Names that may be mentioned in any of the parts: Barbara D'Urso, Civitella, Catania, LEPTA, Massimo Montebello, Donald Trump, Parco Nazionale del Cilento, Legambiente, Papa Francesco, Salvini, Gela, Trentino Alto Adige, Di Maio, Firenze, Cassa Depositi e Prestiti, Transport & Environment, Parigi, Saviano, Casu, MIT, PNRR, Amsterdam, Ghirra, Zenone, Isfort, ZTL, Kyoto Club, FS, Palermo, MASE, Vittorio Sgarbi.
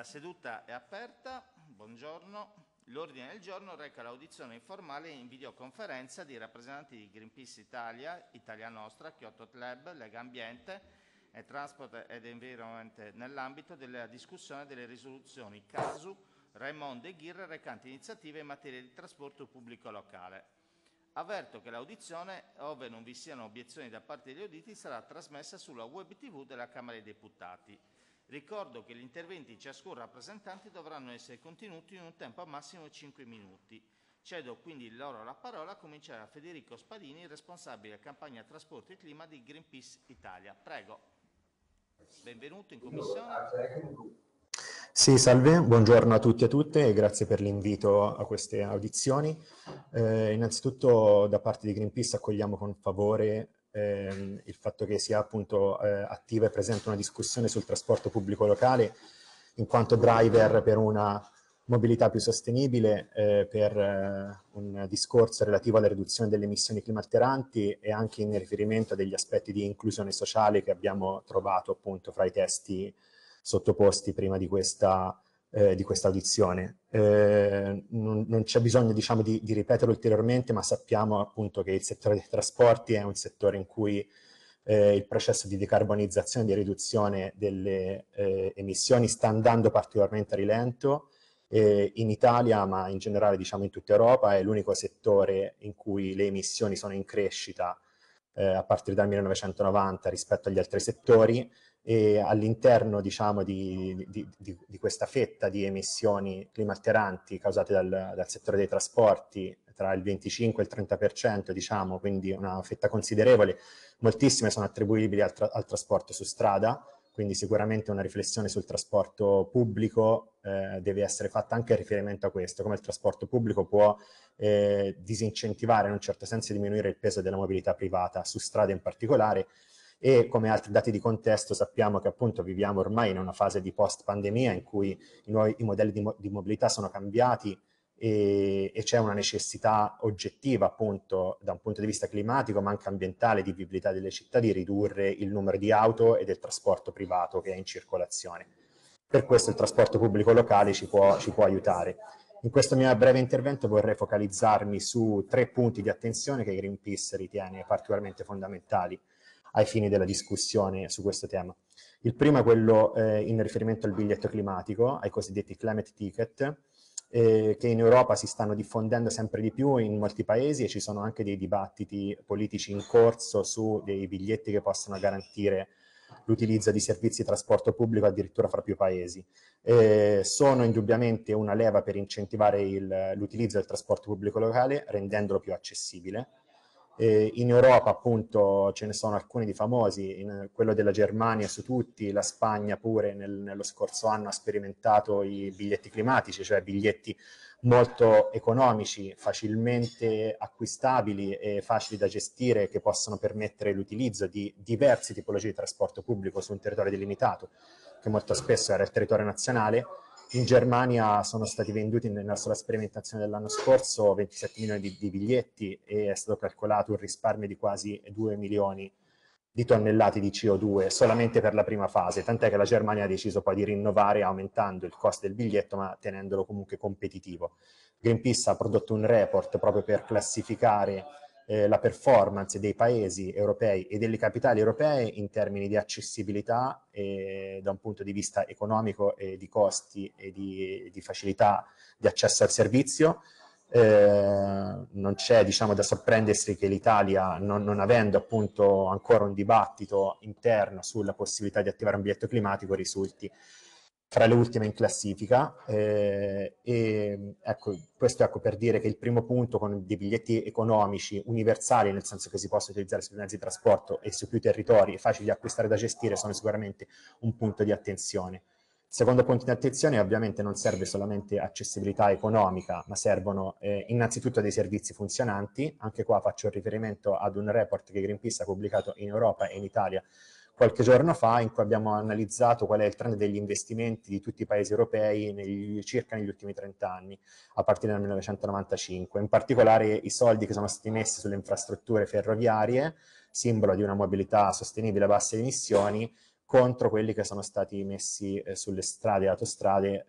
La seduta è aperta, buongiorno. L'ordine del giorno reca l'audizione informale in videoconferenza di rappresentanti di Greenpeace Italia, Italia Nostra, Kyoto Club, Legambiente e Transport ed Environment nell'ambito della discussione delle risoluzioni Casu, Raimondo e Ghirra recanti iniziative in materia di trasporto pubblico locale. Avverto che l'audizione, ove non vi siano obiezioni da parte degli auditi, sarà trasmessa sulla web tv della Camera dei Deputati. Ricordo che gli interventi di ciascun rappresentante dovranno essere contenuti in un tempo massimo di 5 minuti. Cedo quindi loro la parola a cominciare a Federico Spadini, responsabile campagna Trasporti e Clima di Greenpeace Italia. Prego. Benvenuto in commissione. Sì, salve, buongiorno a tutti e a tutte e grazie per l'invito a queste audizioni. Innanzitutto da parte di Greenpeace accogliamo con favore il fatto che sia appunto attiva e presente una discussione sul trasporto pubblico locale in quanto driver per una mobilità più sostenibile, per un discorso relativo alla riduzione delle emissioni climalteranti e anche in riferimento a degli aspetti di inclusione sociale che abbiamo trovato appunto fra i testi sottoposti prima di questa audizione. Non c'è bisogno, diciamo, di ripetere ulteriormente, ma sappiamo appunto che il settore dei trasporti è un settore in cui il processo di decarbonizzazione e di riduzione delle emissioni sta andando particolarmente a rilento in Italia, ma in generale diciamo in tutta Europa. È l'unico settore in cui le emissioni sono in crescita a partire dal 1990 rispetto agli altri settori, e all'interno diciamo di questa fetta di emissioni climalteranti causate dal settore dei trasporti tra il 25 e il 30%, diciamo, quindi una fetta considerevole, moltissime sono attribuibili al trasporto su strada, quindi sicuramente una riflessione sul trasporto pubblico deve essere fatta anche in riferimento a questo, come il trasporto pubblico può disincentivare, in un certo senso diminuire il peso della mobilità privata, su strada in particolare. E come altri dati di contesto sappiamo che appunto viviamo ormai in una fase di post-pandemia in cui i modelli di mobilità sono cambiati e c'è una necessità oggettiva appunto da un punto di vista climatico ma anche ambientale, di vivibilità delle città, di ridurre il numero di auto e del trasporto privato che è in circolazione. Per questo il trasporto pubblico locale ci può aiutare. In questo mio breve intervento vorrei focalizzarmi su tre punti di attenzione che Greenpeace ritiene particolarmente fondamentali ai fini della discussione su questo tema. Il primo è quello in riferimento al biglietto climatico, ai cosiddetti climate ticket, che in Europa si stanno diffondendo sempre di più in molti paesi, e ci sono anche dei dibattiti politici in corso su dei biglietti che possono garantire l'utilizzo di servizi di trasporto pubblico addirittura fra più paesi. Sono indubbiamente una leva per incentivare l'utilizzo del trasporto pubblico locale, rendendolo più accessibile. In Europa appunto ce ne sono alcuni di famosi, quello della Germania su tutti, la Spagna pure nello scorso anno ha sperimentato i biglietti climatici, cioè biglietti molto economici, facilmente acquistabili e facili da gestire, che possono permettere l'utilizzo di diverse tipologie di trasporto pubblico su un territorio delimitato, che molto spesso era il territorio nazionale. In Germania sono stati venduti nella sola sperimentazione dell'anno scorso 27 milioni di biglietti e è stato calcolato un risparmio di quasi 2 milioni di tonnellate di CO2 solamente per la prima fase, tant'è che la Germania ha deciso poi di rinnovare aumentando il costo del biglietto ma tenendolo comunque competitivo. Greenpeace ha prodotto un report proprio per classificare la performance dei paesi europei e delle capitali europee in termini di accessibilità da un punto di vista economico e di costi e di facilità di accesso al servizio. Non c'è, diciamo, da sorprendersi che l'Italia, non avendo appunto ancora un dibattito interno sulla possibilità di attivare un biglietto climatico, risulti fra le ultime in classifica, e ecco, questo ecco per dire che il primo punto, con dei biglietti economici universali, nel senso che si possono utilizzare sui mezzi di trasporto e su più territori e facili da acquistare e da gestire, sono sicuramente un punto di attenzione. Il secondo punto di attenzione, ovviamente non serve solamente accessibilità economica, ma servono innanzitutto dei servizi funzionanti. Anche qua faccio riferimento ad un report che Greenpeace ha pubblicato in Europa e in Italia qualche giorno fa, in cui abbiamo analizzato qual è il trend degli investimenti di tutti i paesi europei circa negli ultimi 30 anni, a partire dal 1995. In particolare i soldi che sono stati messi sulle infrastrutture ferroviarie, simbolo di una mobilità sostenibile a basse emissioni, contro quelli che sono stati messi sulle strade e autostrade,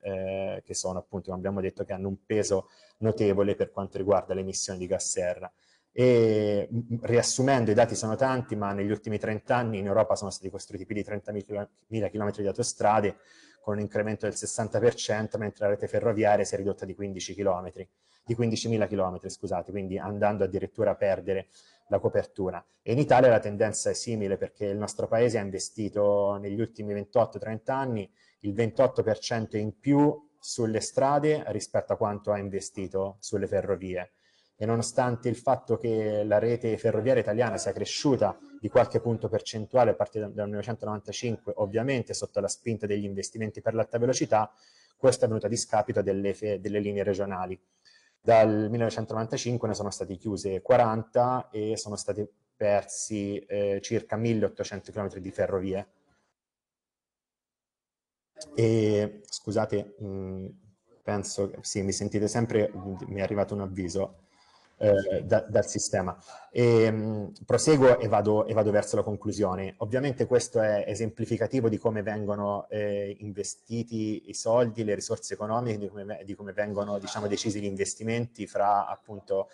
che sono appunto, come abbiamo detto, che hanno un peso notevole per quanto riguarda le emissioni di gas serra. E riassumendo, i dati sono tanti, ma negli ultimi 30 anni in Europa sono stati costruiti più di 30.000 km di autostrade, con un incremento del 60%, mentre la rete ferroviaria si è ridotta di 15.000 km, scusate, quindi andando addirittura a perdere la copertura. E in Italia la tendenza è simile, perché il nostro paese ha investito negli ultimi 28-30 anni il 28% in più sulle strade rispetto a quanto ha investito sulle ferrovie. E nonostante il fatto che la rete ferroviaria italiana sia cresciuta di qualche punto percentuale a partire dal 1995, ovviamente sotto la spinta degli investimenti per l'alta velocità, questo è avvenuto a discapito delle linee regionali. Dal 1995 ne sono state chiuse 40 e sono stati persi circa 1.800 km di ferrovie. E scusate, penso, sì, mi sentite sempre, mi è arrivato un avviso dal sistema. Proseguo e vado verso la conclusione. Ovviamente questo è esemplificativo di come vengono investiti i soldi, le risorse economiche, di come vengono, diciamo, decisi gli investimenti fra appunto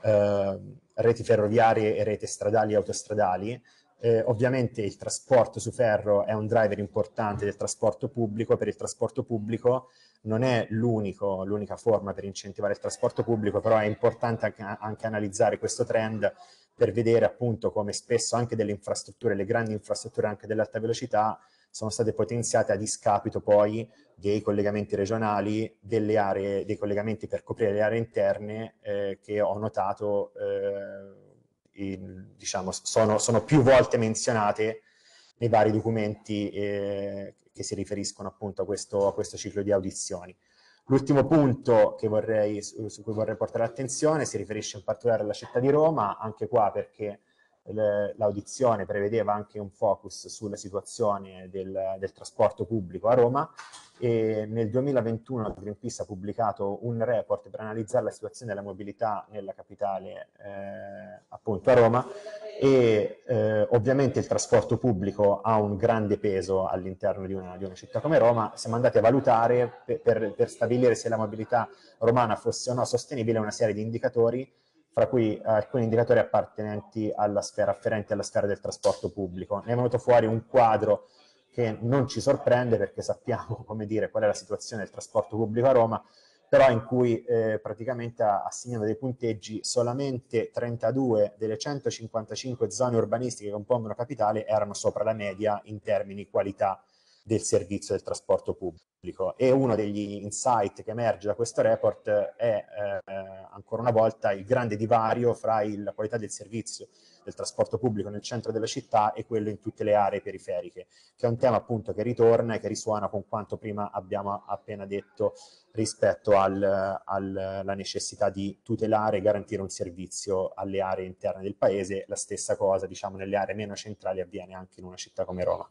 reti ferroviarie e reti stradali e autostradali. Ovviamente il trasporto su ferro è un driver importante del trasporto pubblico. Per il trasporto pubblico non è l'unica forma per incentivare il trasporto pubblico, però è importante anche analizzare questo trend per vedere appunto come spesso anche delle infrastrutture, le grandi infrastrutture anche dell'alta velocità, sono state potenziate a discapito poi dei collegamenti regionali, delle aree, dei collegamenti per coprire le aree interne, che ho notato diciamo sono più volte menzionate nei vari documenti che si riferiscono appunto a questo ciclo di audizioni. L'ultimo punto che su cui vorrei portare l'attenzione si riferisce in particolare alla città di Roma, anche qua perché l'audizione prevedeva anche un focus sulla situazione del trasporto pubblico a Roma, e nel 2021 Greenpeace ha pubblicato un report per analizzare la situazione della mobilità nella capitale, appunto a Roma, e ovviamente il trasporto pubblico ha un grande peso all'interno di una città come Roma. Siamo andati a valutare per stabilire se la mobilità romana fosse o no sostenibile una serie di indicatori, fra cui alcuni indicatori appartenenti alla sfera, afferenti alla sfera del trasporto pubblico. Ne è venuto fuori un quadro che non ci sorprende, perché sappiamo, come dire, qual è la situazione del trasporto pubblico a Roma, però in cui praticamente assegnano dei punteggi solamente 32 delle 155 zone urbanistiche che compongono capitale erano sopra la media in termini di qualità del servizio del trasporto pubblico. E uno degli insight che emerge da questo report è ancora una volta il grande divario fra la qualità del servizio del trasporto pubblico nel centro della città e quello in tutte le aree periferiche, che è un tema appunto che ritorna e che risuona con quanto prima abbiamo appena detto rispetto alla necessità di tutelare e garantire un servizio alle aree interne del paese. La stessa cosa, diciamo, nelle aree meno centrali avviene anche in una città come Roma.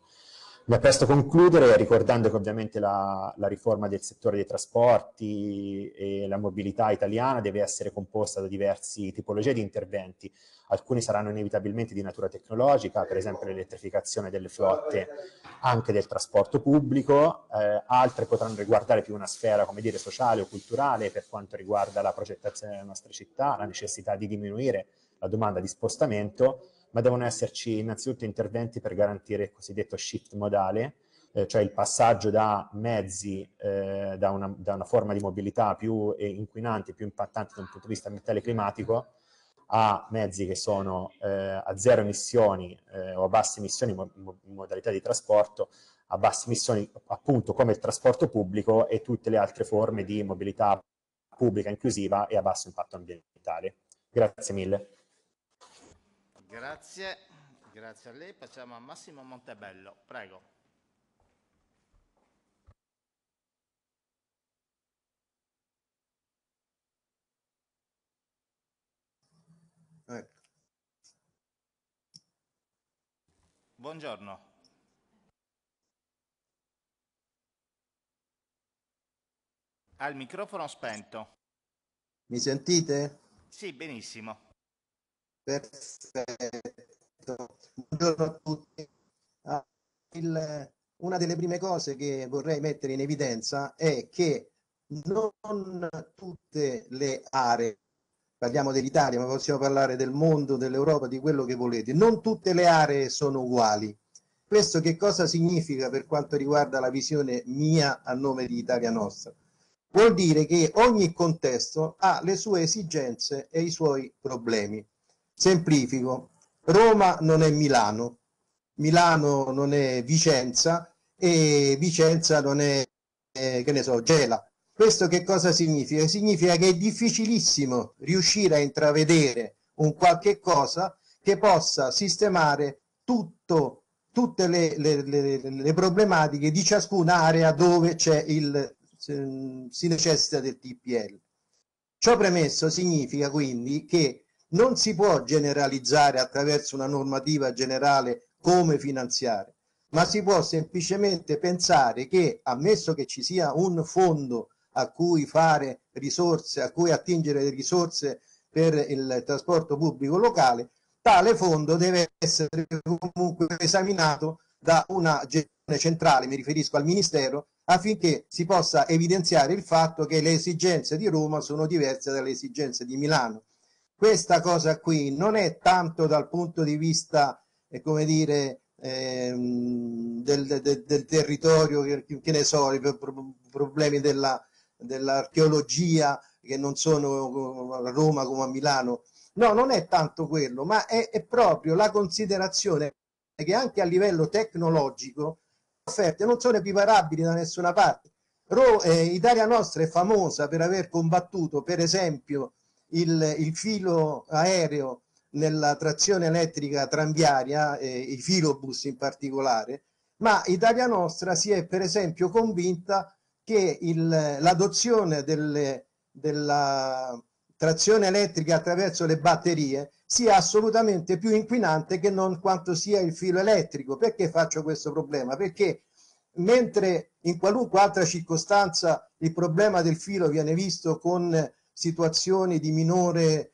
Ma presto concludere ricordando che ovviamente la riforma del settore dei trasporti e la mobilità italiana deve essere composta da diverse tipologie di interventi. Alcuni saranno inevitabilmente di natura tecnologica, per esempio l'elettrificazione delle flotte anche del trasporto pubblico, altre potranno riguardare più una sfera, come dire, sociale o culturale, per quanto riguarda la progettazione delle nostre città, la necessità di diminuire la domanda di spostamento, ma devono esserci innanzitutto interventi per garantire il cosiddetto shift modale, cioè il passaggio da mezzi, da una forma di mobilità più inquinante, più impattante da un punto di vista ambientale e climatico, a mezzi che sono a zero emissioni o a basse emissioni, modalità di trasporto a basse emissioni appunto come il trasporto pubblico e tutte le altre forme di mobilità pubblica inclusiva e a basso impatto ambientale. Grazie mille. Grazie a lei. Passiamo a Massimo Montebello, prego. Ecco. Buongiorno. Ha il microfono spento. Mi sentite? Sì, benissimo. Perfetto, buongiorno a tutti. una delle prime cose che vorrei mettere in evidenza è che non tutte le aree, parliamo dell'Italia ma possiamo parlare del mondo, dell'Europa, di quello che volete, non tutte le aree sono uguali. Questo che cosa significa per quanto riguarda la visione mia a nome di Italia Nostra? Vuol dire che ogni contesto ha le sue esigenze e i suoi problemi. Semplifico, Roma non è Milano, Milano non è Vicenza e Vicenza non è, che ne so, Gela. Questo che cosa significa? Significa che è difficilissimo riuscire a intravedere un qualche cosa che possa sistemare tutte le problematiche di ciascuna area dove si necessita del TPL. Ciò premesso significa quindi che non si può generalizzare attraverso una normativa generale come finanziare, ma si può semplicemente pensare che, ammesso che ci sia un fondo a cui fare risorse, a cui attingere risorse per il trasporto pubblico locale, tale fondo deve essere comunque esaminato da una gestione centrale, mi riferisco al Ministero, affinché si possa evidenziare il fatto che le esigenze di Roma sono diverse dalle esigenze di Milano. Questa cosa qui non è tanto dal punto di vista, come dire, del territorio, che ne so, i problemi dell'archeologia che non sono a Roma come a Milano. No, non è tanto quello, ma è proprio la considerazione che anche a livello tecnologico le offerte non sono equiparabili da nessuna parte. Italia Nostra è famosa per aver combattuto, per esempio, il filo aereo nella trazione elettrica tranviaria, i filobus in particolare, ma Italia Nostra si è per esempio convinta che l'adozione della trazione elettrica attraverso le batterie sia assolutamente più inquinante che non quanto sia il filo elettrico. Perché faccio questo problema? Perché mentre in qualunque altra circostanza il problema del filo viene visto con situazioni di minore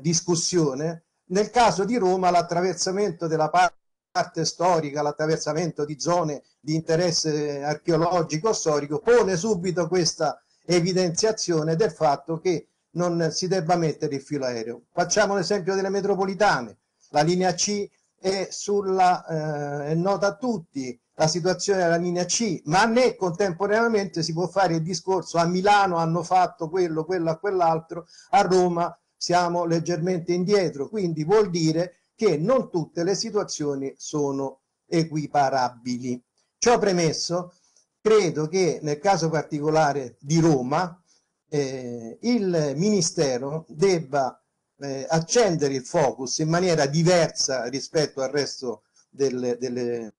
discussione, nel caso di Roma l'attraversamento della parte storica, l'attraversamento di zone di interesse archeologico storico pone subito questa evidenziazione del fatto che non si debba mettere il filo aereo. Facciamo l'esempio delle metropolitane, la linea C è nota a tutti la situazione della linea C, ma né contemporaneamente si può fare il discorso a Milano hanno fatto quello, quell'altro, a Roma siamo leggermente indietro. Quindi vuol dire che non tutte le situazioni sono equiparabili. Ciò premesso, credo che nel caso particolare di Roma il Ministero debba accendere il focus in maniera diversa rispetto al resto delle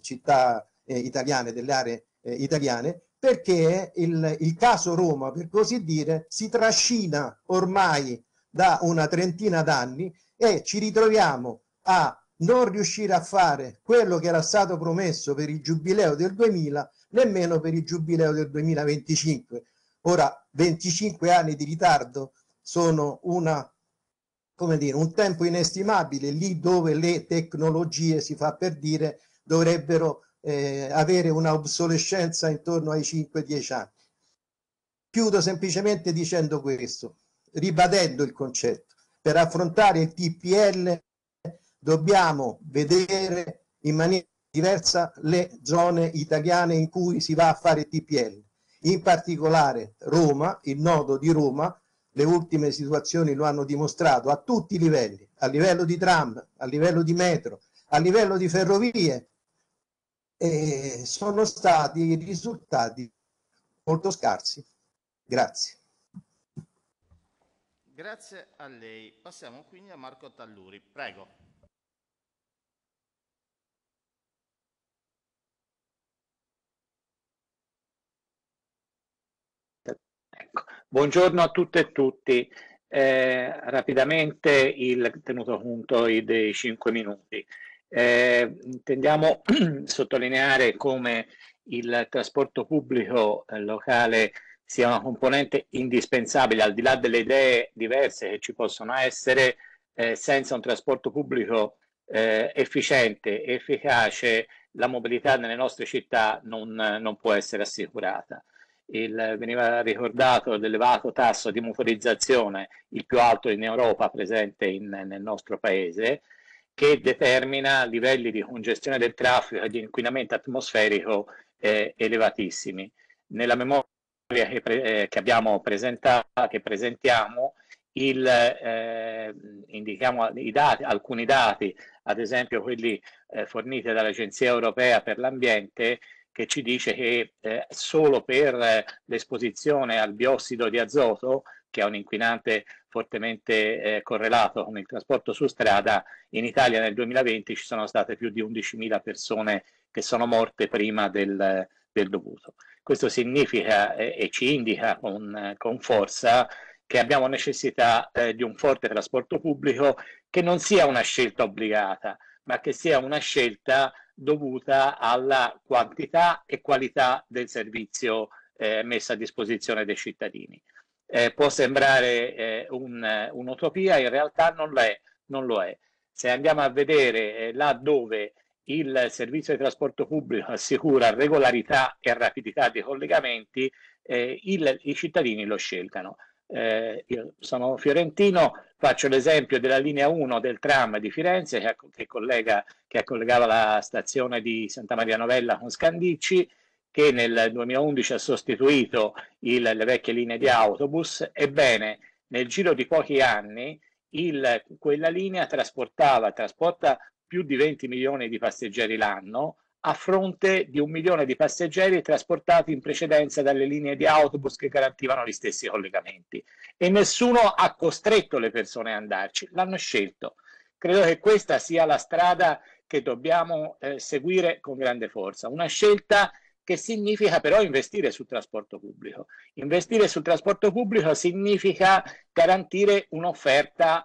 città italiane, delle aree italiane, perché il caso Roma, per così dire, si trascina ormai da una trentina d'anni e ci ritroviamo a non riuscire a fare quello che era stato promesso per il giubileo del 2000, nemmeno per il giubileo del 2025. Ora, 25 anni di ritardo sono un tempo inestimabile, lì dove le tecnologie, si fa per dire, dovrebbero avere una obsolescenza intorno ai 5-10 anni. Chiudo semplicemente dicendo questo, ribadendo il concetto. Per affrontare il TPL dobbiamo vedere in maniera diversa le zone italiane in cui si va a fare il TPL. In particolare Roma, il nodo di Roma, le ultime situazioni lo hanno dimostrato a tutti i livelli, a livello di tram, a livello di metro, a livello di ferrovie, sono stati risultati molto scarsi. Grazie. Grazie a lei. Passiamo quindi a Marco Talluri. Prego. Ecco. Buongiorno a tutte e tutti. Rapidamente tenuto conto dei 5 minuti. Intendiamo sottolineare come il trasporto pubblico locale sia una componente indispensabile, al di là delle idee diverse che ci possono essere, senza un trasporto pubblico efficiente, efficace, la mobilità nelle nostre città non può essere assicurata. Veniva ricordato l'elevato tasso di motorizzazione, il più alto in Europa, presente nel nostro paese, che determina livelli di congestione del traffico e di inquinamento atmosferico elevatissimi. Nella memoria che presentiamo, indichiamo alcuni dati, ad esempio quelli forniti dall'Agenzia Europea per l'Ambiente, che ci dice che solo per l'esposizione al biossido di azoto, che è un inquinante fortemente correlato con il trasporto su strada, in Italia nel 2020 ci sono state più di 11.000 persone che sono morte prima del dovuto. Questo significa e ci indica con forza che abbiamo necessità di un forte trasporto pubblico, che non sia una scelta obbligata, ma che sia una scelta dovuta alla quantità e qualità del servizio messo a disposizione dei cittadini. Può sembrare un'utopia, in realtà non lo è. Se andiamo a vedere là dove il servizio di trasporto pubblico assicura regolarità e rapidità dei collegamenti, i cittadini lo scelgono. Io sono fiorentino, faccio l'esempio della linea 1 del tram di Firenze che collegava la stazione di Santa Maria Novella con Scandicci, che nel 2011 ha sostituito le vecchie linee di autobus. Ebbene, nel giro di pochi anni quella linea trasporta più di 20 milioni di passeggeri l'anno, a fronte di 1 milione di passeggeri trasportati in precedenza dalle linee di autobus che garantivano gli stessi collegamenti. E nessuno ha costretto le persone ad andarci, l'hanno scelto. Credo che questa sia la strada che dobbiamo seguire con grande forza. Una scelta che significa però investire sul trasporto pubblico. Investire sul trasporto pubblico significa garantire un'offerta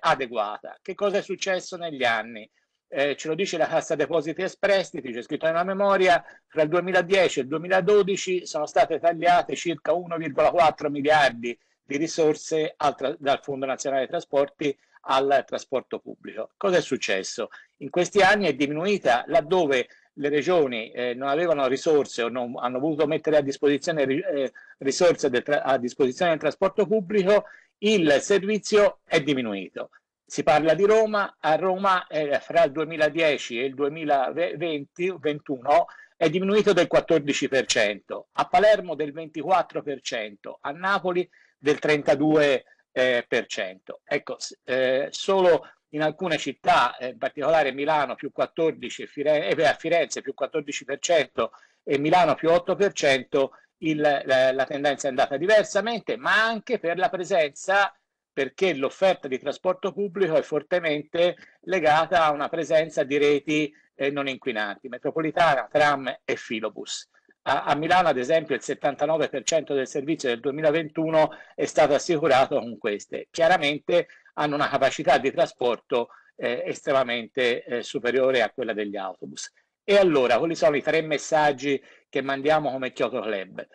adeguata. Che cosa è successo negli anni? Ce lo dice la Cassa Depositi e Prestiti, c'è scritto nella memoria, fra il 2010 e il 2012 sono state tagliate circa 1,4 miliardi di risorse dal Fondo Nazionale dei Trasporti al trasporto pubblico. Cosa è successo? In questi anni è diminuita, laddove le regioni non avevano risorse o non hanno voluto mettere a disposizione risorse a disposizione del trasporto pubblico, il servizio è diminuito. Si parla di Roma. A Roma fra il 2010 e il 2021 è diminuito del 14%, a Palermo del 24%, a Napoli del 32%. Ecco, solo in alcune città, in particolare Milano più 14%, Firenze più 14% e Milano più 8%, la tendenza è andata diversamente, ma anche per la presenza, perché l'offerta di trasporto pubblico è fortemente legata a una presenza di reti non inquinanti, metropolitana, tram e filobus. A Milano, ad esempio, il 79% del servizio del 2021 è stato assicurato con queste. Chiaramente hanno una capacità di trasporto estremamente superiore a quella degli autobus. E allora, quali sono i 3 messaggi che mandiamo come Kyoto Club?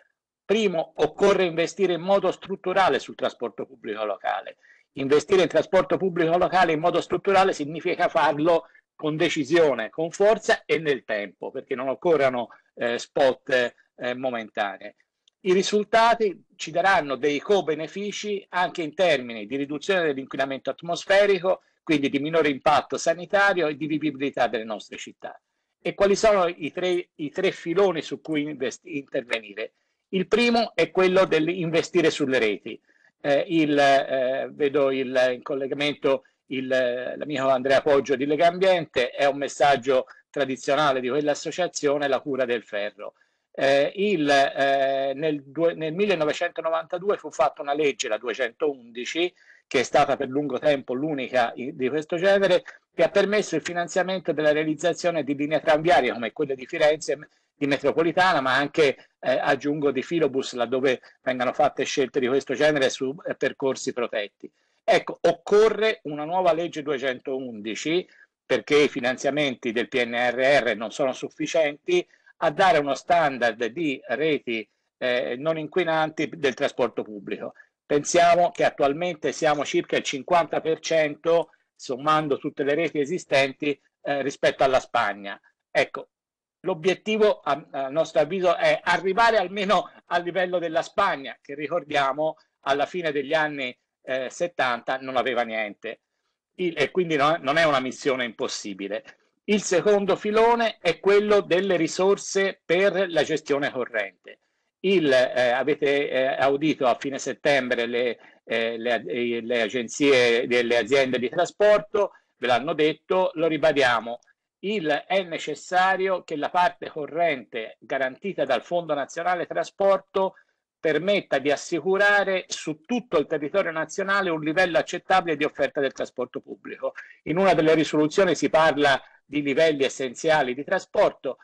Primo, occorre investire in modo strutturale sul trasporto pubblico locale. Investire in trasporto pubblico locale in modo strutturale significa farlo con decisione, con forza e nel tempo, perché non occorrono spot momentanee. I risultati ci daranno dei co-benefici anche in termini di riduzione dell'inquinamento atmosferico, quindi di minore impatto sanitario e di vivibilità delle nostre città. E quali sono i tre filoni su cui intervenire? Il primo è quello dell'investire sulle reti. Vedo in collegamento l'amico Andrea Poggio di Legambiente, è un messaggio tradizionale di quell'associazione, la cura del ferro. Nel 1992 fu fatta una legge, la 211, che è stata per lungo tempo l'unica di questo genere, che ha permesso il finanziamento della realizzazione di linee tranviarie come quelle di Firenze, di metropolitana, ma anche aggiungo di filobus, laddove vengano fatte scelte di questo genere su percorsi protetti. Ecco, occorre una nuova legge 211, perché i finanziamenti del PNRR non sono sufficienti a dare uno standard di reti non inquinanti del trasporto pubblico. Pensiamo che attualmente siamo circa il 50%, sommando tutte le reti esistenti, rispetto alla Spagna. Ecco, L'obiettivo, a nostro avviso, è arrivare almeno al livello della Spagna, che ricordiamo alla fine degli anni 70 non aveva niente, e quindi non è una missione impossibile. Il secondo filone è quello delle risorse per la gestione corrente. Avete audito a fine settembre le agenzie delle aziende di trasporto, ve l'hanno detto, lo ribadiamo. È necessario che la parte corrente garantita dal Fondo Nazionale Trasporto permetta di assicurare su tutto il territorio nazionale un livello accettabile di offerta del trasporto pubblico. In una delle risoluzioni si parla di livelli essenziali di trasporto,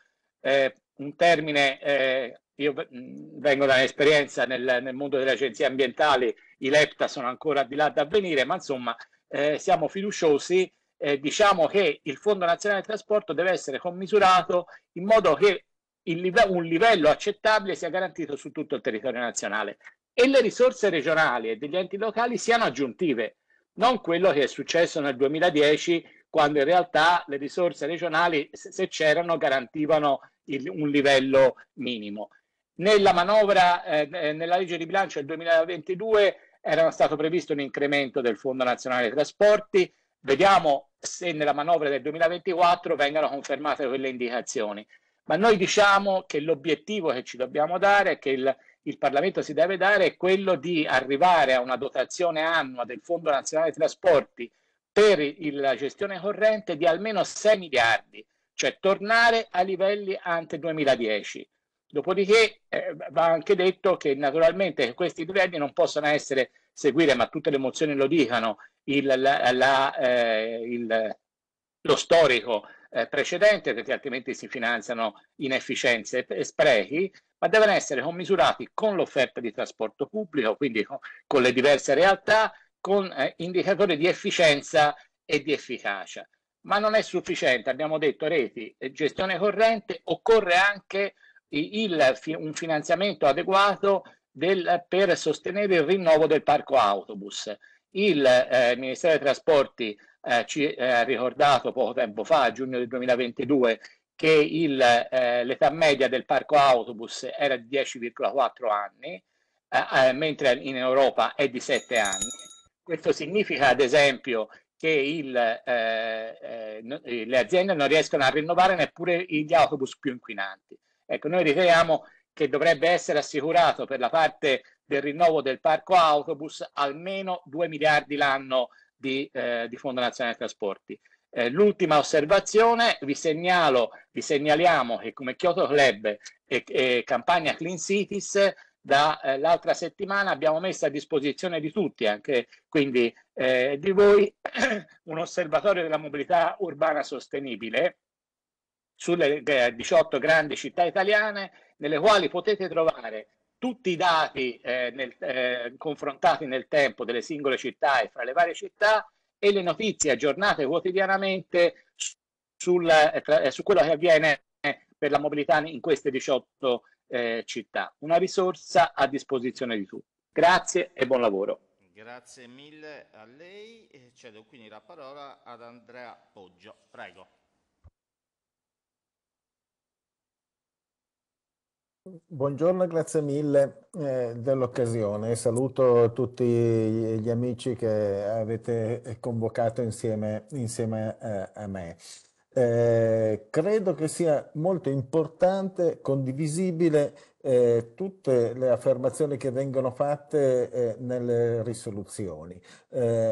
un termine, io vengo da un'esperienza nel mondo delle agenzie ambientali, i LEPTA sono ancora di là da avvenire, ma insomma siamo fiduciosi. Diciamo che il Fondo Nazionale del Trasporto deve essere commisurato in modo che un livello accettabile sia garantito su tutto il territorio nazionale e le risorse regionali e degli enti locali siano aggiuntive, non quello che è successo nel 2010, quando in realtà le risorse regionali, se c'erano, garantivano un livello minimo. Nella manovra, nella legge di bilancio del 2022 era stato previsto un incremento del Fondo Nazionale dei Trasporti. Vediamo se nella manovra del 2024 vengano confermate quelle indicazioni. Ma noi diciamo che l'obiettivo che ci dobbiamo dare, che il Parlamento si deve dare, è quello di arrivare a una dotazione annua del Fondo Nazionale dei Trasporti per la gestione corrente di almeno 6 miliardi, cioè tornare a livelli ante 2010. Dopodiché va anche detto che naturalmente questi livelli non possono essere seguire, ma tutte le mozioni lo dicano, lo storico precedente, perché altrimenti si finanziano inefficienze e sprechi, ma devono essere commisurati con l'offerta di trasporto pubblico, quindi con le diverse realtà, con indicatori di efficienza e di efficacia. Ma non è sufficiente, abbiamo detto reti e gestione corrente, occorre anche un finanziamento adeguato per sostenere il rinnovo del parco autobus. Il Ministero dei Trasporti ci ha ricordato poco tempo fa, a giugno del 2022, che l'età media del parco autobus era di 10,4 anni, mentre in Europa è di 7 anni. Questo significa, ad esempio, che le aziende non riescono a rinnovare neppure gli autobus più inquinanti. Ecco, noi riteniamo che dovrebbe essere assicurato per la parte del rinnovo del parco autobus almeno 2 miliardi l'anno di Fondo Nazionale dei Trasporti. L'ultima osservazione, vi segnaliamo che come Kyoto Club e campagna Clean Cities dall'altra settimana abbiamo messo a disposizione di tutti, anche quindi di voi, un osservatorio della mobilità urbana sostenibile sulle 18 grandi città italiane, nelle quali potete trovare tutti i dati confrontati nel tempo delle singole città e fra le varie città, e le notizie aggiornate quotidianamente su quello che avviene per la mobilità in queste 18 città. Una risorsa a disposizione di tutti. Grazie e buon lavoro. Grazie mille a lei. Cedo quindi la parola ad Andrea Poggio. Prego. Buongiorno, grazie mille dell'occasione. Saluto tutti gli amici che avete convocato insieme a me. Credo che sia molto importante, condivisibile, tutte le affermazioni che vengono fatte nelle risoluzioni,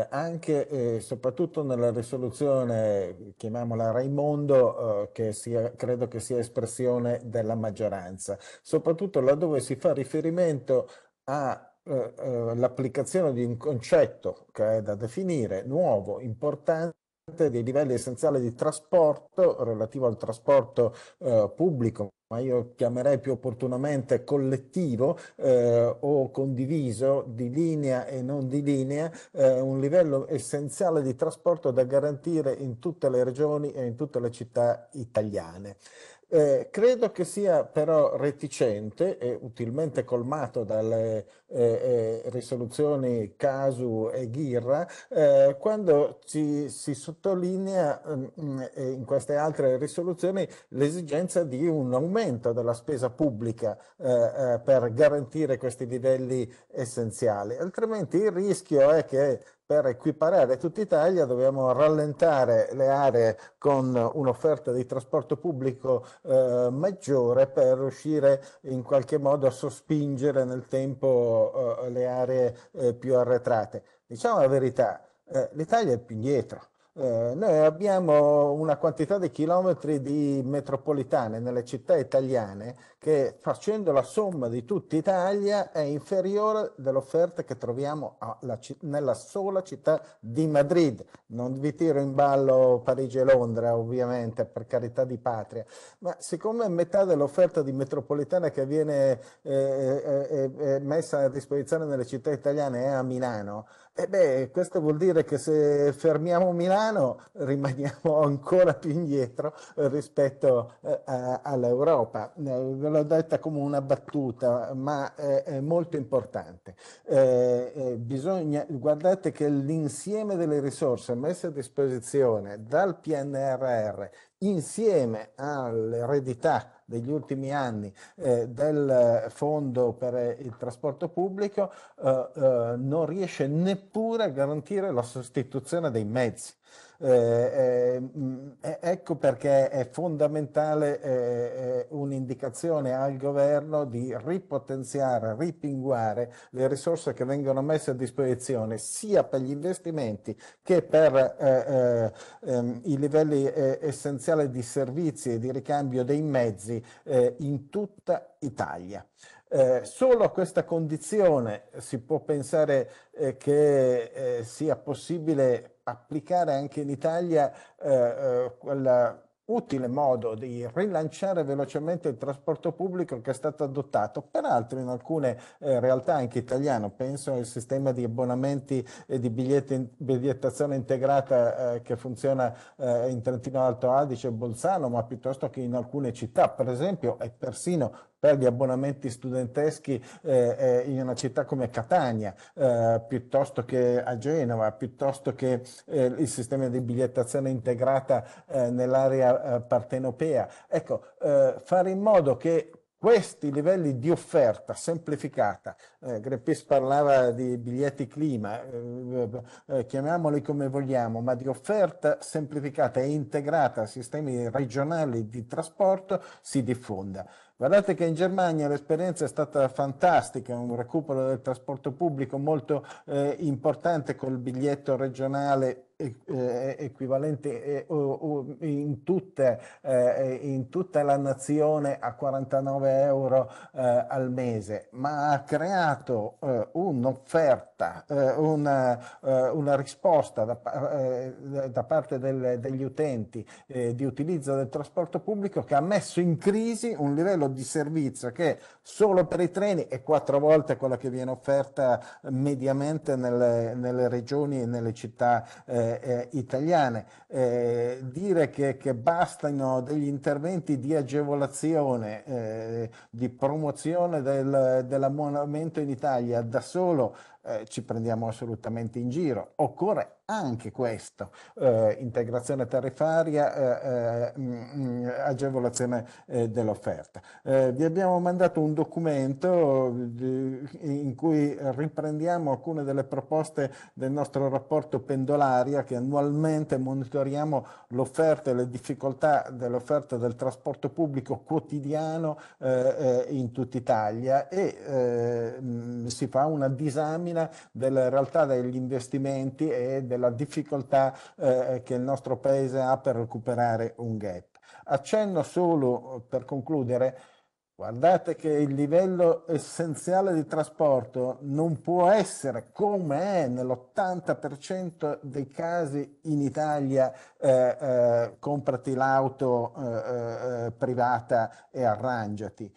anche e soprattutto nella risoluzione, chiamiamola Raimondo, credo che sia espressione della maggioranza, soprattutto laddove si fa riferimento all'applicazione di un concetto che è da definire nuovo, importante, dei livelli essenziali di trasporto, relativo al trasporto pubblico, ma io chiamerei più opportunamente collettivo o condiviso, di linea e non di linea, un livello essenziale di trasporto da garantire in tutte le regioni e in tutte le città italiane. Credo che sia però reticente e utilmente colmato dalle risoluzioni Casu e Ghirra quando si sottolinea in queste altre risoluzioni l'esigenza di un aumento della spesa pubblica per garantire questi livelli essenziali, altrimenti il rischio è che per equiparare tutta Italia dobbiamo rallentare le aree con un'offerta di trasporto pubblico maggiore per riuscire in qualche modo a sospingere nel tempo le aree più arretrate. Diciamo la verità, l'Italia è più indietro. Noi abbiamo una quantità di chilometri di metropolitane nelle città italiane che, facendo la somma di tutta Italia, è inferiore dell'offerta che troviamo nella sola città di Madrid. Non vi tiro in ballo Parigi e Londra, ovviamente, per carità di patria, ma siccome metà dell'offerta di metropolitana che viene messa a disposizione nelle città italiane è a Milano, questo vuol dire che se fermiamo Milano rimaniamo ancora più indietro rispetto all'Europa. Ve l'ho detta come una battuta, ma è molto importante. Guardate che l'insieme delle risorse messe a disposizione dal PNRR insieme all'eredità degli ultimi anni del fondo per il trasporto pubblico non riesce neppure a garantire la sostituzione dei mezzi. Ecco perché è fondamentale un'indicazione al governo di ripotenziare, ripinguare le risorse che vengono messe a disposizione sia per gli investimenti che per i livelli essenziali di servizi e di ricambio dei mezzi in tutta Italia. Solo a questa condizione si può pensare che sia possibile applicare anche in Italia quel utile modo di rilanciare velocemente il trasporto pubblico che è stato adottato, peraltro in alcune realtà anche italiane, penso al sistema di abbonamenti e di bigliettazione integrata che funziona in Trentino Alto Adige e Bolzano, ma piuttosto che in alcune città, per esempio, e persino per gli abbonamenti studenteschi in una città come Catania, piuttosto che a Genova, piuttosto che il sistema di bigliettazione integrata nell'area partenopea. Ecco, fare in modo che questi livelli di offerta semplificata, Greenpeace parlava di biglietti clima, chiamiamoli come vogliamo, ma di offerta semplificata e integrata a sistemi regionali di trasporto si diffonda. Guardate che in Germania l'esperienza è stata fantastica, un recupero del trasporto pubblico molto importante col biglietto regionale equivalente in tutta la nazione a 49 € al mese, ma ha creato un'offerta, una risposta da parte degli utenti di utilizzo del trasporto pubblico che ha messo in crisi un livello di servizio che solo per i treni è 4 volte quella che viene offerta mediamente nelle regioni e nelle città italiane. Dire che bastano degli interventi di agevolazione, di promozione dell'abbonamento in Italia da solo, ci prendiamo assolutamente in giro. Occorre anche questo, integrazione tariffaria, agevolazione dell'offerta. Vi abbiamo mandato un documento in cui riprendiamo alcune delle proposte del nostro rapporto pendolaria, che annualmente monitoriamo l'offerta e le difficoltà dell'offerta del trasporto pubblico quotidiano in tutta Italia, e si fa una disamina della realtà degli investimenti e della difficoltà che il nostro paese ha per recuperare un gap. Accenno solo per concludere, guardate che il livello essenziale di trasporto non può essere, come è nell'80% dei casi in Italia, comprati l'auto privata e arrangiati,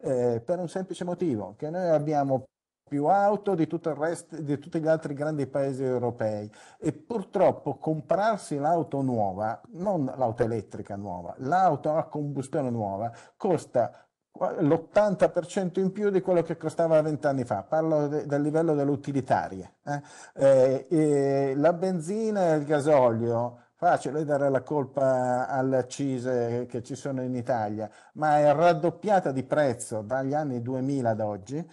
per un semplice motivo, che noi abbiamo più auto di tutto il resto, di tutti gli altri grandi paesi europei, e purtroppo comprarsi l'auto nuova, non l'auto elettrica nuova, l'auto a combustione nuova costa l'80% in più di quello che costava 20 anni fa, parlo del livello delle utilitarie. La benzina e il gasolio, facile dare la colpa alle accise che ci sono in Italia, ma è raddoppiata di prezzo dagli anni 2000 ad oggi.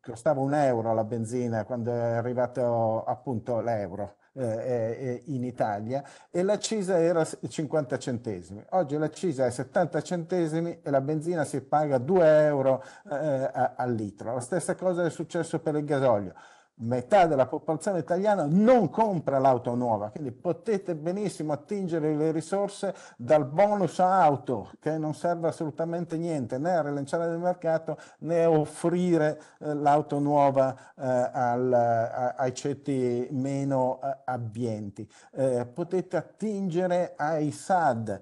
Costava €1 la benzina quando è arrivato appunto l'euro in Italia, e l'accisa era 50 centesimi, oggi l'accisa è 70 centesimi e la benzina si paga €2 al litro. La stessa cosa è successo per il gasolio. Metà della popolazione italiana non compra l'auto nuova, quindi potete benissimo attingere le risorse dal bonus auto, che non serve assolutamente niente, né a rilanciare il mercato né a offrire l'auto nuova ai ceti meno abbienti. Potete attingere ai SAD,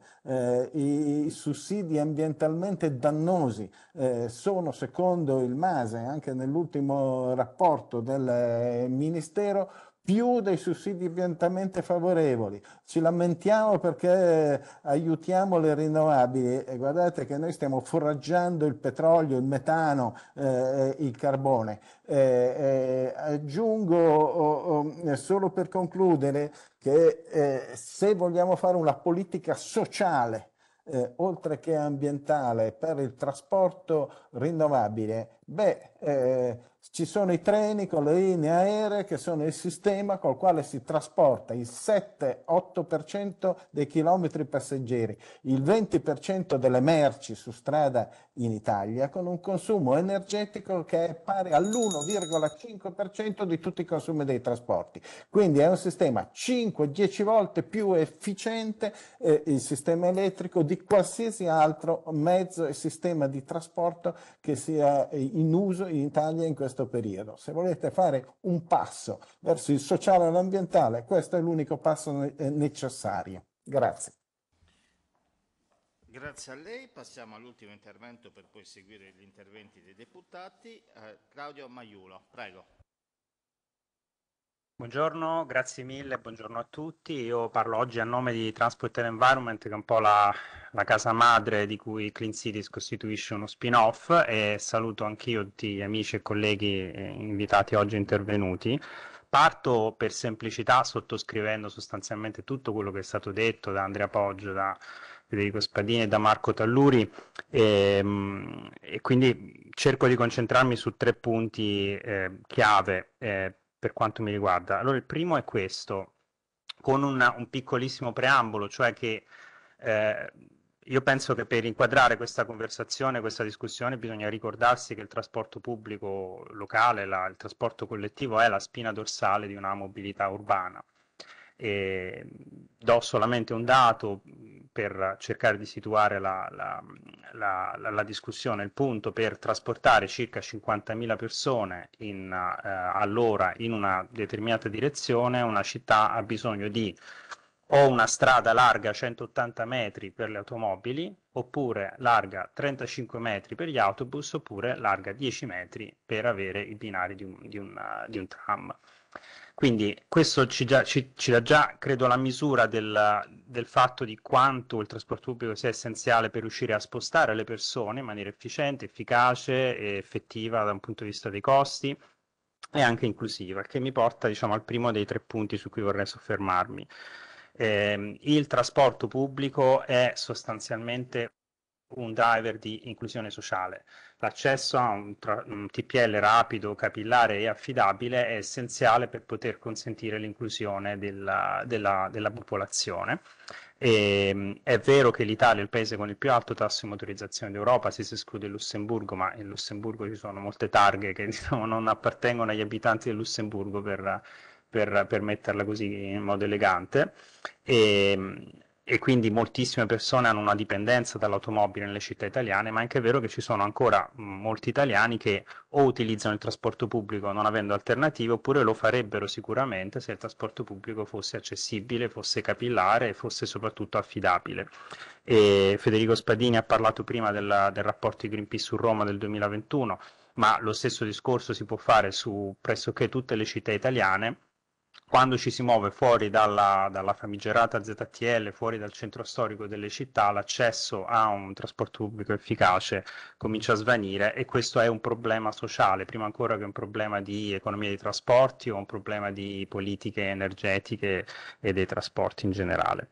i sussidi ambientalmente dannosi, sono, secondo il MASE, anche nell'ultimo rapporto del Ministero, più dei sussidi ambientalmente favorevoli. Ci lamentiamo perché aiutiamo le rinnovabili, e guardate che noi stiamo foraggiando il petrolio, il metano, il carbone. Aggiungo solo per concludere che se vogliamo fare una politica sociale, oltre che ambientale, per il trasporto rinnovabile, ci sono i treni con le linee aeree, che sono il sistema col quale si trasporta il 7-8% dei chilometri passeggeri, il 20% delle merci su strada in Italia, con un consumo energetico che è pari all'1,5% di tutti i consumi dei trasporti. Quindi è un sistema 5-10 volte più efficiente, il sistema elettrico, di qualsiasi altro mezzo e sistema di trasporto che sia in uso in Italia in questo periodo. Se volete fare un passo verso il sociale e l'ambientale, questo è l'unico passo necessario. Grazie. Grazie a lei. Passiamo all'ultimo intervento per poi seguire gli interventi dei deputati. Claudio Maiulo, prego. Buongiorno, grazie mille, buongiorno a tutti. Io parlo oggi a nome di Transport and Environment, che è un po' la casa madre di cui Clean Cities costituisce uno spin-off, e saluto anch'io tutti gli amici e colleghi invitati oggi intervenuti. Parto per semplicità sottoscrivendo sostanzialmente tutto quello che è stato detto da Andrea Poggio, da Federico Spadini e da Marco Talluri, e quindi cerco di concentrarmi su tre punti chiave per quanto mi riguarda. Allora, il primo è questo, con un piccolissimo preambolo, cioè che io penso che per inquadrare questa conversazione, questa discussione, bisogna ricordarsi che il trasporto pubblico locale, il trasporto collettivo, è la spina dorsale di una mobilità urbana. E do solamente un dato per cercare di situare la discussione. Il punto: per trasportare circa 50.000 persone all'ora in una determinata direzione, una città ha bisogno di o una strada larga 180 metri per le automobili, oppure larga 35 metri per gli autobus, oppure larga 10 metri per avere i binari di un tram. Quindi questo ci dà già, credo, la misura del fatto di quanto il trasporto pubblico sia essenziale per riuscire a spostare le persone in maniera efficiente, efficace e effettiva da un punto di vista dei costi, e anche inclusiva, che mi porta, diciamo, al primo dei tre punti su cui vorrei soffermarmi. Il trasporto pubblico è sostanzialmente un driver di inclusione sociale. L'accesso a un TPL rapido, capillare e affidabile è essenziale per poter consentire l'inclusione della popolazione. È vero che l'Italia è il paese con il più alto tasso di motorizzazione d'Europa, se si esclude il Lussemburgo, ma in Lussemburgo ci sono molte targhe che, diciamo, non appartengono agli abitanti del Lussemburgo, per metterla così in modo elegante. E quindi moltissime persone hanno una dipendenza dall'automobile nelle città italiane, ma è anche vero che ci sono ancora molti italiani che o utilizzano il trasporto pubblico non avendo alternative, oppure lo farebbero sicuramente se il trasporto pubblico fosse accessibile, fosse capillare e fosse soprattutto affidabile. Federico Spadini ha parlato prima del rapporto di Greenpeace su Roma del 2021. ma lo stesso discorso si può fare su pressoché tutte le città italiane. Quando ci si muove fuori dalla famigerata ZTL, fuori dal centro storico delle città, l'accesso a un trasporto pubblico efficace comincia a svanire, e questo è un problema sociale, prima ancora che un problema di economia dei trasporti o un problema di politiche energetiche e dei trasporti in generale.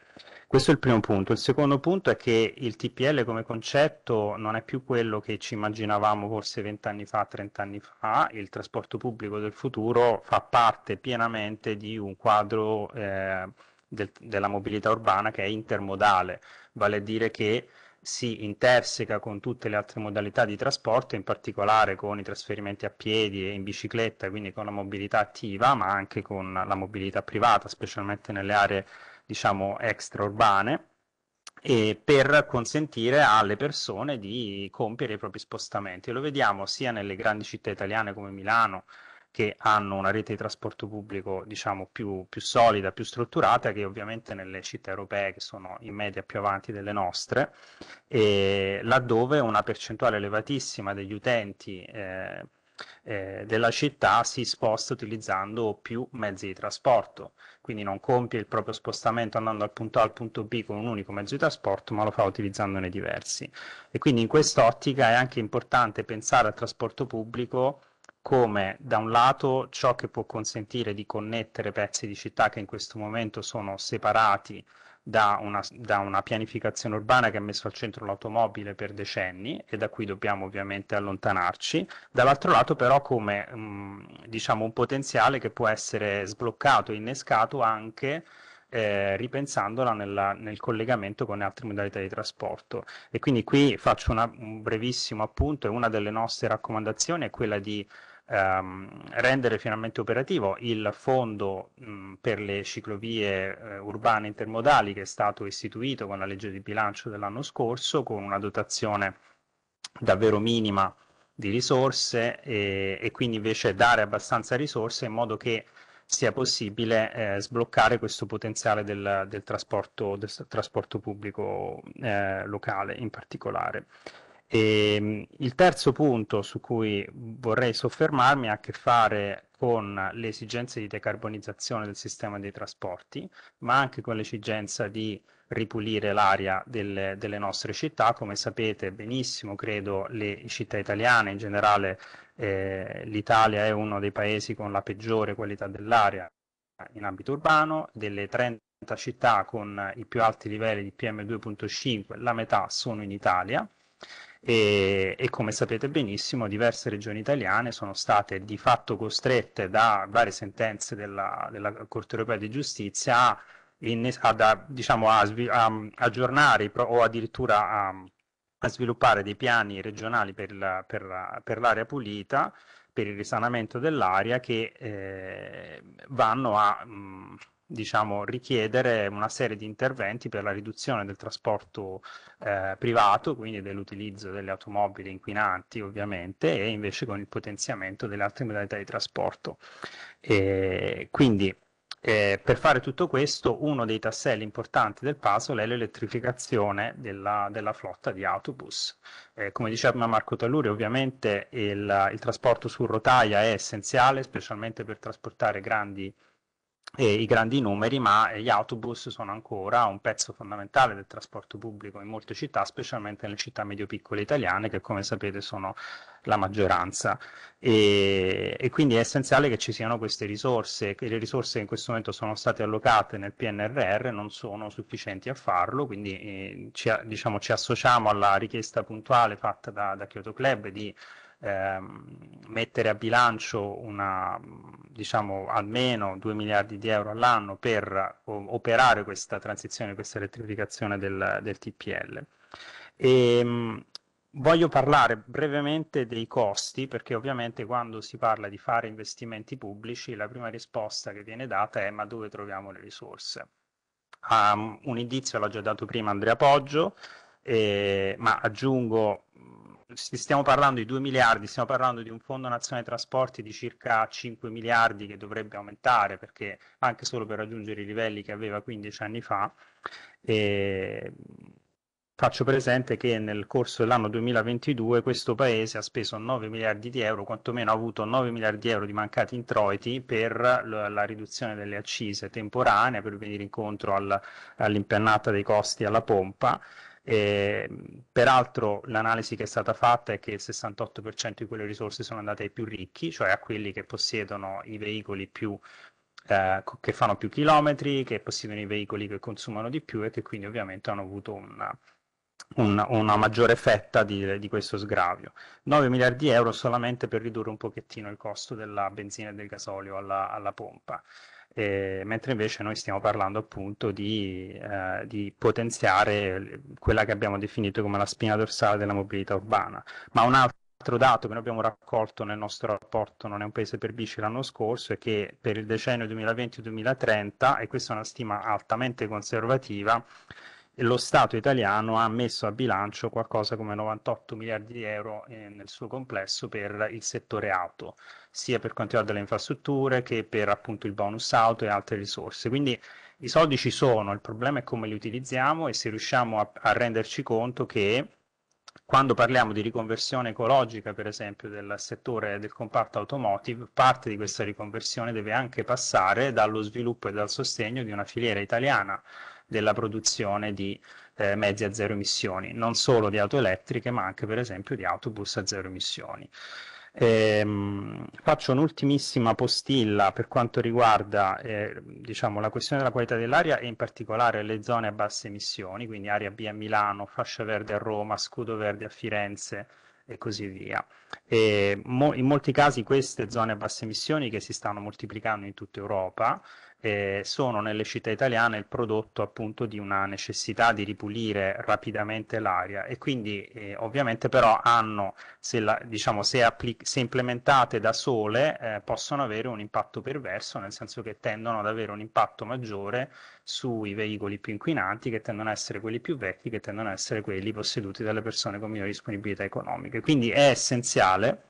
Questo è il primo punto. Il secondo punto è che il TPL come concetto non è più quello che ci immaginavamo forse 20 anni fa, 30 anni fa. Il trasporto pubblico del futuro fa parte pienamente di un quadro della mobilità urbana che è intermodale, vale a dire che si interseca con tutte le altre modalità di trasporto, in particolare con i trasferimenti a piedi e in bicicletta, quindi con la mobilità attiva, ma anche con la mobilità privata, specialmente nelle aree diciamo extraurbane, e per consentire alle persone di compiere i propri spostamenti. Lo vediamo sia nelle grandi città italiane come Milano, che hanno una rete di trasporto pubblico diciamo più solida, più strutturata, che ovviamente nelle città europee che sono in media più avanti delle nostre, e laddove una percentuale elevatissima degli utenti della città si sposta utilizzando più mezzi di trasporto, quindi non compie il proprio spostamento andando dal punto A al punto B con un unico mezzo di trasporto, ma lo fa utilizzandone diversi. E quindi in quest'ottica è anche importante pensare al trasporto pubblico come da un lato ciò che può consentire di connettere pezzi di città che in questo momento sono separati da una pianificazione urbana che ha messo al centro l'automobile per decenni, e da cui dobbiamo ovviamente allontanarci, dall'altro lato però come diciamo un potenziale che può essere sbloccato e innescato anche ripensandola nel collegamento con le altre modalità di trasporto. E quindi qui faccio un brevissimo appunto, e una delle nostre raccomandazioni è quella di rendere finalmente operativo il fondo per le ciclovie urbane intermodali, che è stato istituito con la legge di bilancio dell'anno scorso, con una dotazione davvero minima di risorse, e quindi invece dare abbastanza risorse in modo che sia possibile sbloccare questo potenziale del trasporto pubblico locale in particolare. E il terzo punto su cui vorrei soffermarmi ha a che fare con le esigenze di decarbonizzazione del sistema dei trasporti, ma anche con l'esigenza di ripulire l'aria delle nostre città. Come sapete benissimo, credo, le città italiane in generale, l'Italia è uno dei paesi con la peggiore qualità dell'aria in ambito urbano. Delle 30 città con i più alti livelli di PM2.5, la metà sono in Italia. E come sapete benissimo, diverse regioni italiane sono state di fatto costrette da varie sentenze della Corte Europea di Giustizia a aggiornare o addirittura a sviluppare dei piani regionali per l'aria pulita, per il risanamento dell'aria, che vanno a diciamo richiedere una serie di interventi per la riduzione del trasporto privato, quindi dell'utilizzo delle automobili inquinanti ovviamente, e invece con il potenziamento delle altre modalità di trasporto. E quindi per fare tutto questo, uno dei tasselli importanti del puzzle è l'elettrificazione della flotta di autobus. Come diceva Marco Talluri, ovviamente il trasporto su rotaia è essenziale, specialmente per trasportare i grandi numeri, ma gli autobus sono ancora un pezzo fondamentale del trasporto pubblico in molte città, specialmente nelle città medio-piccole italiane, che come sapete sono la maggioranza, e quindi è essenziale che ci siano queste risorse, che le risorse che in questo momento sono state allocate nel PNRR non sono sufficienti a farlo. Quindi ci associamo alla richiesta puntuale fatta da Kyoto Club di mettere a bilancio diciamo almeno 2 miliardi di euro all'anno per operare questa transizione, questa elettrificazione del TPL. Voglio parlare brevemente dei costi, perché ovviamente quando si parla di fare investimenti pubblici la prima risposta che viene data è: ma dove troviamo le risorse? Un indizio l'ha già dato prima Andrea Poggio, ma aggiungo, stiamo parlando di 2 miliardi, stiamo parlando di un Fondo Nazionale dei Trasporti di circa 5 miliardi che dovrebbe aumentare, perché anche solo per raggiungere i livelli che aveva 15 anni fa. Faccio presente che nel corso dell'anno 2022 questo Paese ha speso 9 miliardi di euro, quantomeno ha avuto 9 miliardi di euro di mancati introiti per la riduzione delle accise temporanee, per venire incontro all'impennata dei costi alla pompa. Peraltro l'analisi che è stata fatta è che il 68% di quelle risorse sono andate ai più ricchi, cioè a quelli che possiedono i veicoli più che fanno più chilometri, che possiedono i veicoli che consumano di più e che quindi ovviamente hanno avuto una maggiore fetta di questo sgravio. 9 miliardi di euro solamente per ridurre un pochettino il costo della benzina e del gasolio alla pompa. Mentre invece noi stiamo parlando appunto di potenziare quella che abbiamo definito come la spina dorsale della mobilità urbana. Ma un altro dato che noi abbiamo raccolto nel nostro rapporto Non è un paese per bici l'anno scorso è che per il decennio 2020-2030, e questa è una stima altamente conservativa, lo Stato italiano ha messo a bilancio qualcosa come 98 miliardi di euro nel suo complesso per il settore auto, sia per quanto riguarda le infrastrutture che per appunto il bonus auto e altre risorse. Quindi i soldi ci sono, il problema è come li utilizziamo e se riusciamo a renderci conto che quando parliamo di riconversione ecologica, per esempio, del settore del comparto automotive, parte di questa riconversione deve anche passare dallo sviluppo e dal sostegno di una filiera italiana della produzione di mezzi a zero emissioni, non solo di auto elettriche ma anche per esempio di autobus a zero emissioni. Faccio un'ultimissima postilla per quanto riguarda diciamo, la questione della qualità dell'aria e in particolare le zone a basse emissioni, quindi area B a Milano, fascia verde a Roma, scudo verde a Firenze e così via. E in molti casi queste zone a basse emissioni, che si stanno moltiplicando in tutta Europa, sono nelle città italiane il prodotto appunto di una necessità di ripulire rapidamente l'aria e quindi ovviamente però hanno, se implementate da sole, possono avere un impatto perverso, nel senso che tendono ad avere un impatto maggiore sui veicoli più inquinanti, che tendono a essere quelli più vecchi, che tendono a essere quelli posseduti dalle persone con minore disponibilità economiche. Quindi è essenziale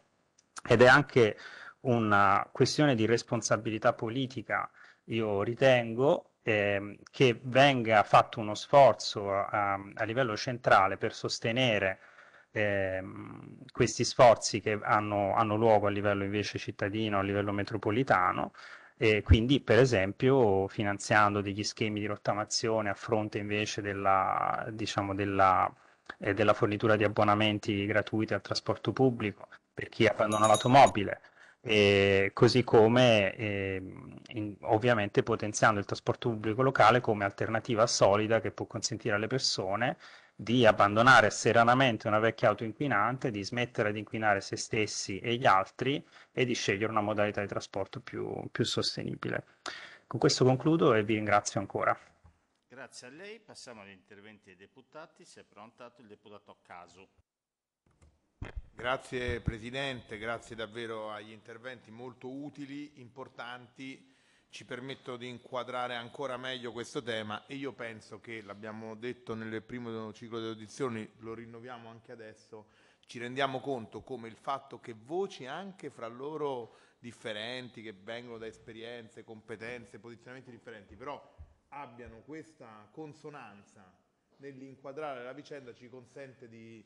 ed è anche una questione di responsabilità politica. Io ritengo che venga fatto uno sforzo a livello centrale per sostenere questi sforzi che hanno luogo a livello invece cittadino, a livello metropolitano, e quindi per esempio finanziando degli schemi di rottamazione a fronte invece della fornitura di abbonamenti gratuiti al trasporto pubblico per chi abbandona l'automobile. E così come ovviamente potenziando il trasporto pubblico locale come alternativa solida che può consentire alle persone di abbandonare serenamente una vecchia auto inquinante, di smettere di inquinare se stessi e gli altri e di scegliere una modalità di trasporto più sostenibile. Con questo concludo e vi ringrazio ancora. Grazie a lei. Passiamo agli interventi dei deputati. Si è prontato il deputato Casu. Grazie Presidente, grazie davvero agli interventi molto utili, importanti, ci permettono di inquadrare ancora meglio questo tema e io penso che, l'abbiamo detto nel primo ciclo delle audizioni, lo rinnoviamo anche adesso, ci rendiamo conto come il fatto che voci anche fra loro differenti, che vengono da esperienze, competenze, posizionamenti differenti, però abbiano questa consonanza nell'inquadrare la vicenda, ci consente di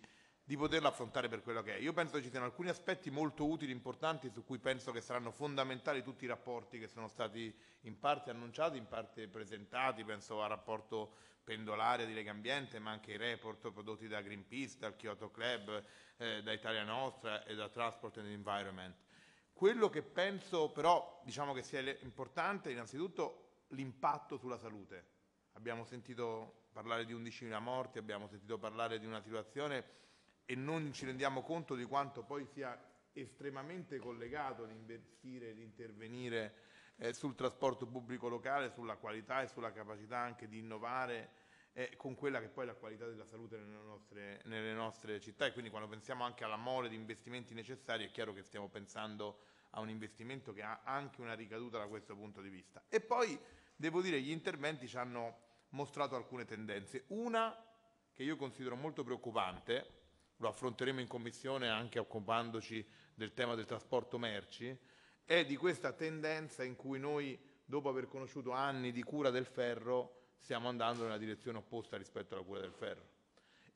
poterla affrontare per quello che è. Io penso che ci siano alcuni aspetti molto utili, importanti, su cui penso che saranno fondamentali tutti i rapporti che sono stati in parte annunciati, in parte presentati, penso al rapporto pendolare di Legambiente, ma anche ai report prodotti da Greenpeace, dal Kyoto Club, da Italia Nostra e da Transport and Environment. Quello che penso però, diciamo, che sia importante, innanzitutto l'impatto sulla salute. Abbiamo sentito parlare di 11.000 morti, abbiamo sentito parlare di una situazione e non ci rendiamo conto di quanto poi sia estremamente collegato l'investire e l'intervenire sul trasporto pubblico locale, sulla qualità e sulla capacità anche di innovare con quella che poi è la qualità della salute nelle nostre città. E quindi quando pensiamo anche alla mole di investimenti necessari è chiaro che stiamo pensando a un investimento che ha anche una ricaduta da questo punto di vista. E poi devo dire gli interventi ci hanno mostrato alcune tendenze. Una che io considero molto preoccupante, lo affronteremo in commissione anche occupandoci del tema del trasporto merci, è di questa tendenza in cui noi, dopo aver conosciuto anni di cura del ferro, stiamo andando nella direzione opposta rispetto alla cura del ferro.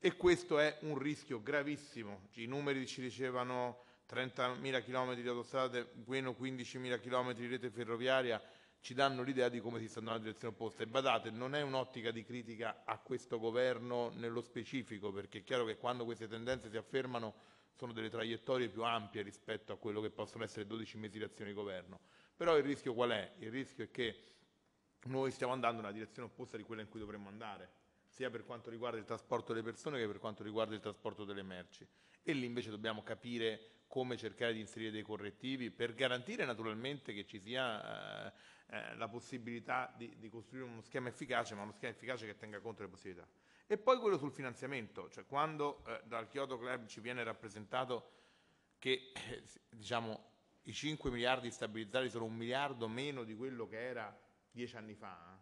e questo è un rischio gravissimo. I numeri ci dicevano 30.000 km di autostrade, meno 15.000 km di rete ferroviaria, ci danno l'idea di come si sta andando nella direzione opposta. E badate, non è un'ottica di critica a questo governo nello specifico, perché è chiaro che quando queste tendenze si affermano sono delle traiettorie più ampie rispetto a quello che possono essere 12 mesi di azione di governo. Però il rischio qual è? Il rischio è che noi stiamo andando nella direzione opposta di quella in cui dovremmo andare, sia per quanto riguarda il trasporto delle persone che per quanto riguarda il trasporto delle merci. E lì invece dobbiamo capire come cercare di inserire dei correttivi per garantire naturalmente che ci sia la possibilità di costruire uno schema efficace, ma uno schema efficace che tenga conto delle possibilità. E poi quello sul finanziamento, cioè quando dal Kyoto Club ci viene rappresentato che diciamo, i 5 miliardi stabilizzati sono 1 miliardo meno di quello che era 10 anni fa,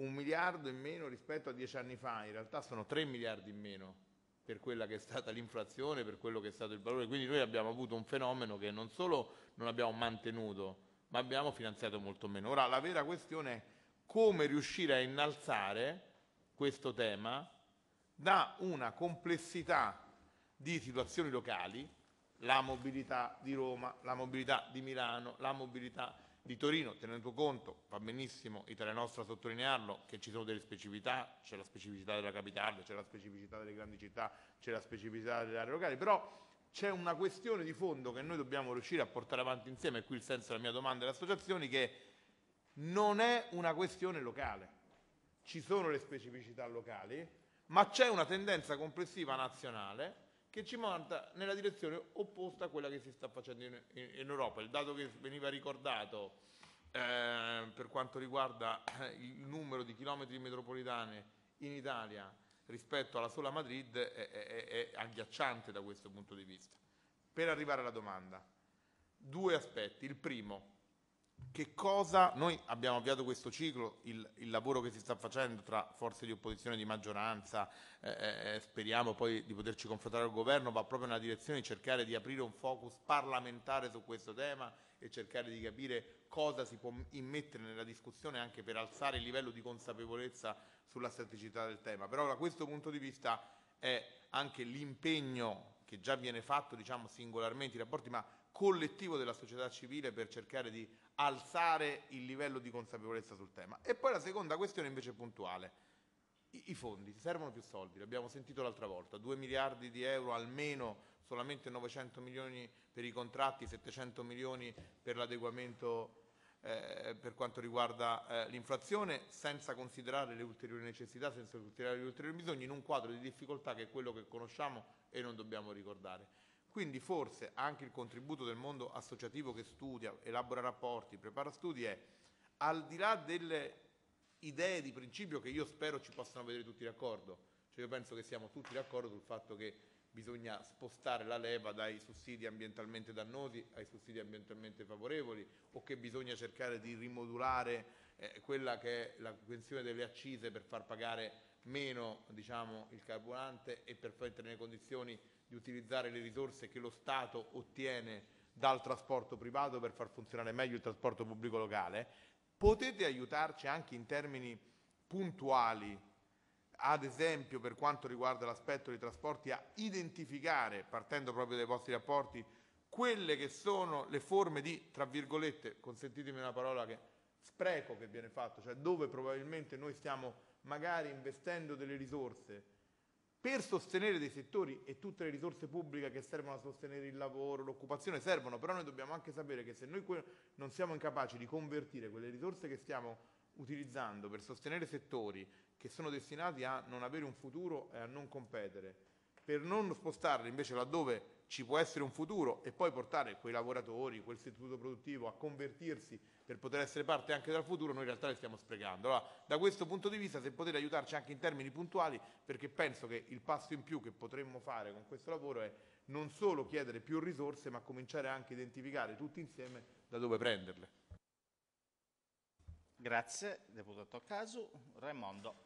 1 miliardo in meno rispetto a 10 anni fa, in realtà sono 3 miliardi in meno per quella che è stata l'inflazione, per quello che è stato il valore. Quindi noi abbiamo avuto un fenomeno che non solo non abbiamo mantenuto, ma abbiamo finanziato molto meno. Ora la vera questione è come riuscire a innalzare questo tema da una complessità di situazioni locali, la mobilità di Roma, la mobilità di Milano, la mobilità di Torino, tenendo conto, va benissimo Italia Nostra sottolinearlo, che ci sono delle specificità, c'è la specificità della capitale, c'è la specificità delle grandi città, c'è la specificità delle aree locali, però c'è una questione di fondo che noi dobbiamo riuscire a portare avanti insieme, e qui il senso della mia domanda alle associazioni, che non è una questione locale, ci sono le specificità locali, ma c'è una tendenza complessiva nazionale che ci porta nella direzione opposta a quella che si sta facendo in Europa. Il dato che veniva ricordato per quanto riguarda il numero di chilometri metropolitane in Italia rispetto alla sola Madrid è agghiacciante da questo punto di vista. Per arrivare alla domanda, due aspetti. Il primo, che cosa noi abbiamo avviato questo ciclo, il lavoro che si sta facendo tra forze di opposizione e di maggioranza, speriamo poi di poterci confrontare al governo, va proprio nella direzione di cercare di aprire un focus parlamentare su questo tema e cercare di capire cosa si può immettere nella discussione anche per alzare il livello di consapevolezza sulla strategicità del tema. Però da questo punto di vista è anche l'impegno che già viene fatto, diciamo singolarmente i rapporti, ma collettivo della società civile per cercare di alzare il livello di consapevolezza sul tema. E poi la seconda questione invece puntuale, i fondi, servono più soldi, l'abbiamo sentito l'altra volta, 2 miliardi di euro almeno, solamente 900 milioni per i contratti, 700 milioni per l'adeguamento per quanto riguarda l'inflazione, senza considerare le ulteriori necessità, senza considerare gli ulteriori bisogni, in un quadro di difficoltà che è quello che conosciamo e non dobbiamo ricordare. Quindi forse anche il contributo del mondo associativo che studia, elabora rapporti, prepara studi è, al di là delle idee di principio che io spero ci possano vedere tutti d'accordo, cioè io penso che siamo tutti d'accordo sul fatto che bisogna spostare la leva dai sussidi ambientalmente dannosi ai sussidi ambientalmente favorevoli, o che bisogna cercare di rimodulare quella che è la questione delle accise per far pagare meno, diciamo, il carburante e per mettere nelle condizioni di utilizzare le risorse che lo Stato ottiene dal trasporto privato per far funzionare meglio il trasporto pubblico locale. Potete aiutarci anche in termini puntuali, ad esempio per quanto riguarda l'aspetto dei trasporti, a identificare, partendo proprio dai vostri rapporti, quelle che sono le forme di, tra virgolette, consentitemi una parola, che spreco che viene fatto, cioè dove probabilmente noi stiamo magari investendo delle risorse per sostenere dei settori, e tutte le risorse pubbliche che servono a sostenere il lavoro, l'occupazione servono, però noi dobbiamo anche sapere che se noi non siamo incapaci di convertire quelle risorse che stiamo utilizzando per sostenere settori che sono destinati a non avere un futuro e a non competere, per non spostarle invece laddove ci può essere un futuro e poi portare quei lavoratori, quel istituto produttivo a convertirsi per poter essere parte anche dal futuro, noi in realtà le stiamo sprecando. Allora, da questo punto di vista, se potete aiutarci anche in termini puntuali, perché penso che il passo in più che potremmo fare con questo lavoro è non solo chiedere più risorse, ma cominciare anche a identificare tutti insieme da dove prenderle. Grazie, deputato Casu. Raimondo.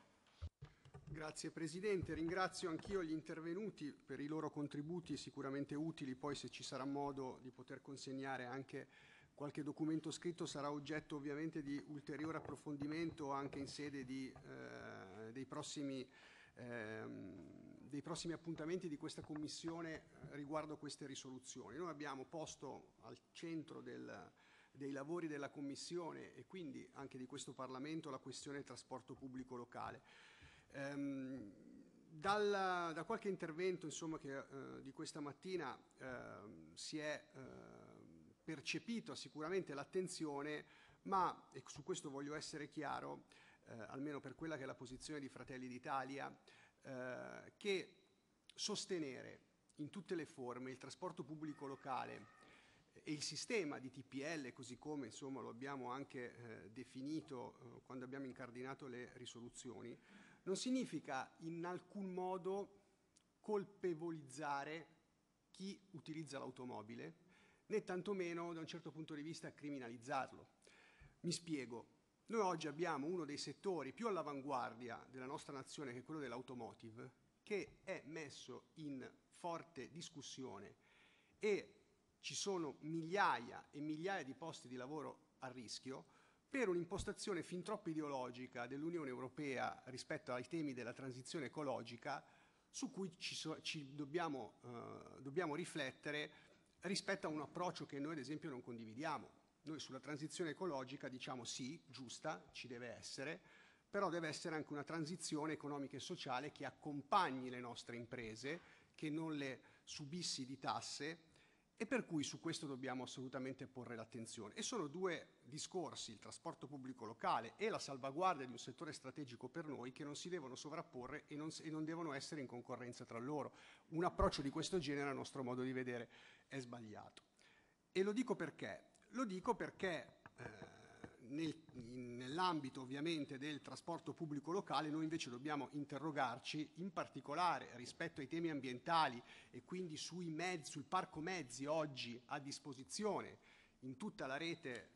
Grazie Presidente, ringrazio anch'io gli intervenuti per i loro contributi sicuramente utili, poi se ci sarà modo di poter consegnare anche qualche documento scritto sarà oggetto ovviamente di ulteriore approfondimento anche in sede dei prossimi dei prossimi appuntamenti di questa Commissione riguardo queste risoluzioni. Noi abbiamo posto al centro dei lavori della Commissione e quindi anche di questo Parlamento la questione del trasporto pubblico locale. Da qualche intervento, insomma, di questa mattina si è percepita sicuramente l'attenzione, ma, e su questo voglio essere chiaro, almeno per quella che è la posizione di Fratelli d'Italia, che sostenere in tutte le forme il trasporto pubblico locale e il sistema di TPL, così come, insomma, lo abbiamo anche definito quando abbiamo incardinato le risoluzioni, non significa in alcun modo colpevolizzare chi utilizza l'automobile, né tantomeno da un certo punto di vista criminalizzarlo. Mi spiego. Noi oggi abbiamo uno dei settori più all'avanguardia della nostra nazione, che è quello dell'automotive, che è messo in forte discussione e ci sono migliaia e migliaia di posti di lavoro a rischio per un'impostazione fin troppo ideologica dell'Unione Europea rispetto ai temi della transizione ecologica, su cui dobbiamo riflettere rispetto a un approccio che noi ad esempio non condividiamo. Noi sulla transizione ecologica diciamo sì, giusta, ci deve essere, però deve essere anche una transizione economica e sociale che accompagni le nostre imprese, che non le subissi di tasse, e per cui su questo dobbiamo assolutamente porre l'attenzione. E sono due discorsi, il trasporto pubblico locale e la salvaguardia di un settore strategico per noi, che non si devono sovrapporre e non devono essere in concorrenza tra loro. Un approccio di questo genere, a nostro modo di vedere, è sbagliato. E lo dico perché? Lo dico perché nell'ambito ovviamente del trasporto pubblico locale noi invece dobbiamo interrogarci in particolare rispetto ai temi ambientali e quindi sul parco mezzi oggi a disposizione in tutta la rete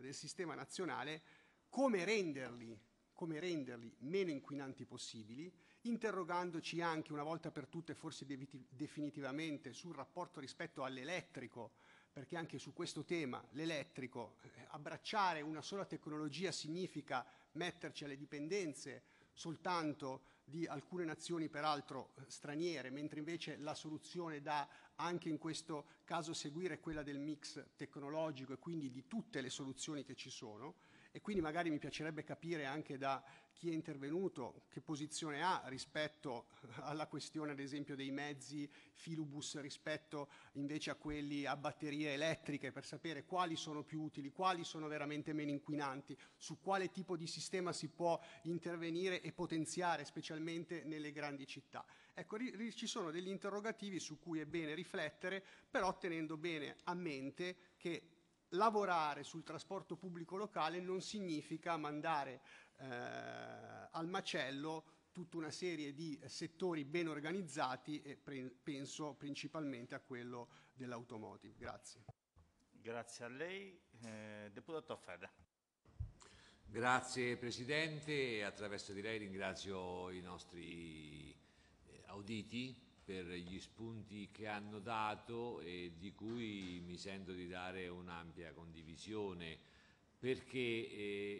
del sistema nazionale, come renderli meno inquinanti possibili, interrogandoci anche una volta per tutte, forse definitivamente, sul rapporto rispetto all'elettrico, perché anche su questo tema, l'elettrico, abbracciare una sola tecnologia significa metterci alle dipendenze soltanto di alcune nazioni peraltro straniere, mentre invece la soluzione da anche in questo caso seguire è quella del mix tecnologico e quindi di tutte le soluzioni che ci sono. E quindi magari mi piacerebbe capire anche da chi è intervenuto che posizione ha rispetto alla questione ad esempio dei mezzi filobus rispetto invece a quelli a batterie elettriche, per sapere quali sono più utili, quali sono veramente meno inquinanti, su quale tipo di sistema si può intervenire e potenziare specialmente nelle grandi città. Ecco, ci sono degli interrogativi su cui è bene riflettere, però tenendo bene a mente che lavorare sul trasporto pubblico locale non significa mandare al macello tutta una serie di settori ben organizzati e penso principalmente a quello dell'automotive. Grazie. Grazie a lei. Deputato Fede. Grazie Presidente, attraverso di lei ringrazio i nostri auditi per gli spunti che hanno dato e di cui mi sento di dare un'ampia condivisione. Perché,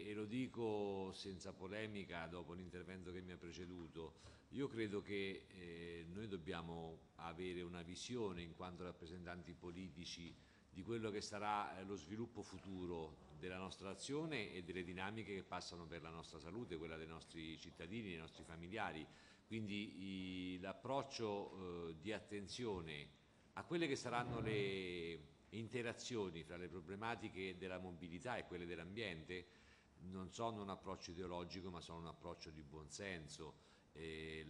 e lo dico senza polemica dopo l'intervento che mi ha preceduto, io credo che noi dobbiamo avere una visione in quanto rappresentanti politici di quello che sarà lo sviluppo futuro della nostra azione e delle dinamiche che passano per la nostra salute, quella dei nostri cittadini, dei nostri familiari. Quindi l'approccio di attenzione a quelle che saranno le interazioni fra le problematiche della mobilità e quelle dell'ambiente non sono un approccio ideologico, ma sono un approccio di buonsenso.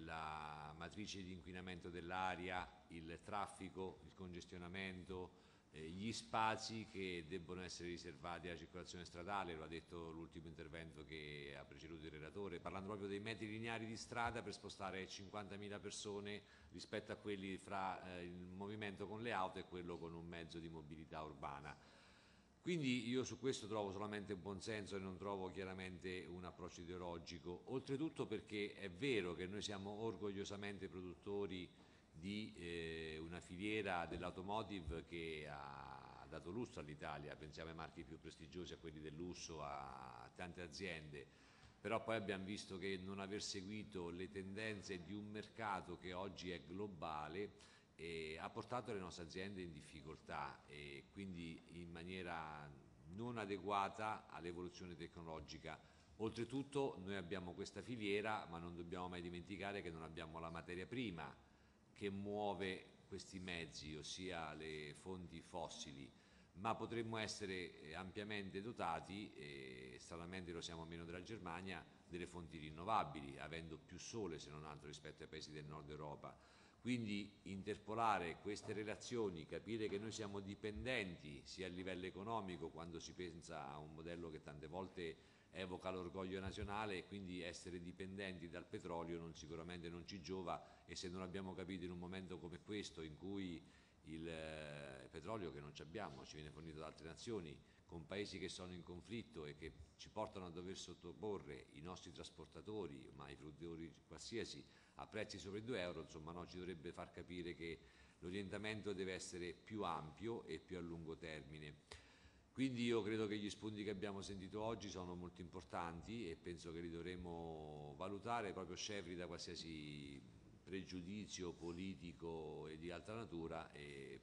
La matrice di inquinamento dell'aria, il traffico, il congestionamento, gli spazi che debbono essere riservati alla circolazione stradale, lo ha detto l'ultimo intervento che ha preceduto il relatore, parlando proprio dei metri lineari di strada per spostare 50.000 persone rispetto a quelli fra il movimento con le auto e quello con un mezzo di mobilità urbana. Quindi io su questo trovo solamente buonsenso e non trovo chiaramente un approccio ideologico, oltretutto perché è vero che noi siamo orgogliosamente produttori di una filiera dell'automotive che ha dato lustro all'Italia, pensiamo ai marchi più prestigiosi, a quelli del lusso, a tante aziende, però poi abbiamo visto che non aver seguito le tendenze di un mercato che oggi è globale ha portato le nostre aziende in difficoltà e quindi in maniera non adeguata all'evoluzione tecnologica. Oltretutto noi abbiamo questa filiera, ma non dobbiamo mai dimenticare che non abbiamo la materia prima che muove questi mezzi, ossia le fonti fossili, ma potremmo essere ampiamente dotati, e stranamente lo siamo meno della Germania, delle fonti rinnovabili, avendo più sole se non altro rispetto ai paesi del nord Europa. Quindi interpolare queste relazioni, capire che noi siamo dipendenti sia a livello economico, quando si pensa a un modello che tante volte evoca l'orgoglio nazionale, e quindi essere dipendenti dal petrolio sicuramente non ci giova, e se non abbiamo capito in un momento come questo in cui il petrolio che non ci abbiamo ci viene fornito da altre nazioni, con paesi che sono in conflitto e che ci portano a dover sottoporre i nostri trasportatori, ma i produttori qualsiasi, a prezzi sopra i €2, insomma no, ci dovrebbe far capire che l'orientamento deve essere più ampio e più a lungo termine. Quindi io credo che gli spunti che abbiamo sentito oggi sono molto importanti e penso che li dovremo valutare proprio scevri da qualsiasi pregiudizio politico e di altra natura,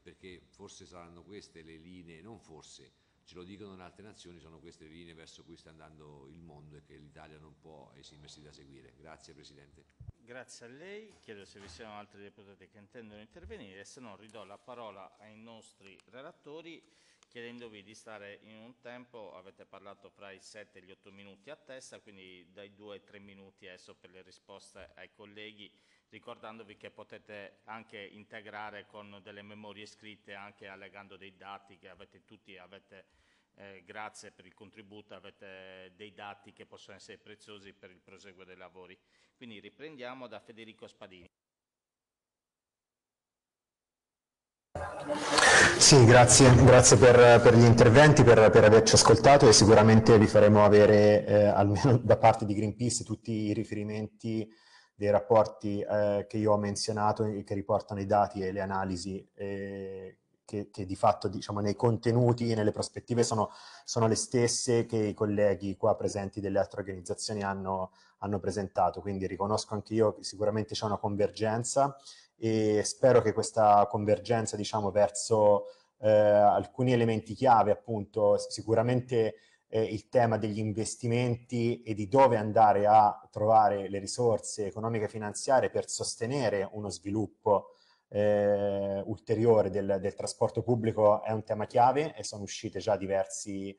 perché forse saranno queste le linee, non forse, ce lo dicono le altre nazioni, sono queste le linee verso cui sta andando il mondo e che l'Italia non può esimersi da seguire. Grazie Presidente. Grazie a lei, chiedo se vi siano altri deputati che intendono intervenire, se no ridò la parola ai nostri relatori chiedendovi di stare in un tempo, avete parlato fra i 7 e gli 8 minuti a testa, quindi dai 2 ai 3 minuti adesso per le risposte ai colleghi, ricordandovi che potete anche integrare con delle memorie scritte, anche allegando dei dati che avete tutti, grazie per il contributo, avete dei dati che possono essere preziosi per il proseguo dei lavori. Quindi riprendiamo da Federico Spadini. Sì, grazie per gli interventi, per averci ascoltato, e sicuramente vi faremo avere, almeno da parte di Greenpeace, tutti i riferimenti dei rapporti che io ho menzionato, che riportano i dati e le analisi che di fatto, diciamo, nei contenuti e nelle prospettive sono le stesse che i colleghi qua presenti delle altre organizzazioni hanno presentato. Quindi riconosco anche io che sicuramente c'è una convergenza e spero che questa convergenza, diciamo, verso alcuni elementi chiave, appunto, sicuramente il tema degli investimenti e di dove andare a trovare le risorse economiche e finanziarie per sostenere uno sviluppo ulteriore del trasporto pubblico è un tema chiave, e sono uscite già diversi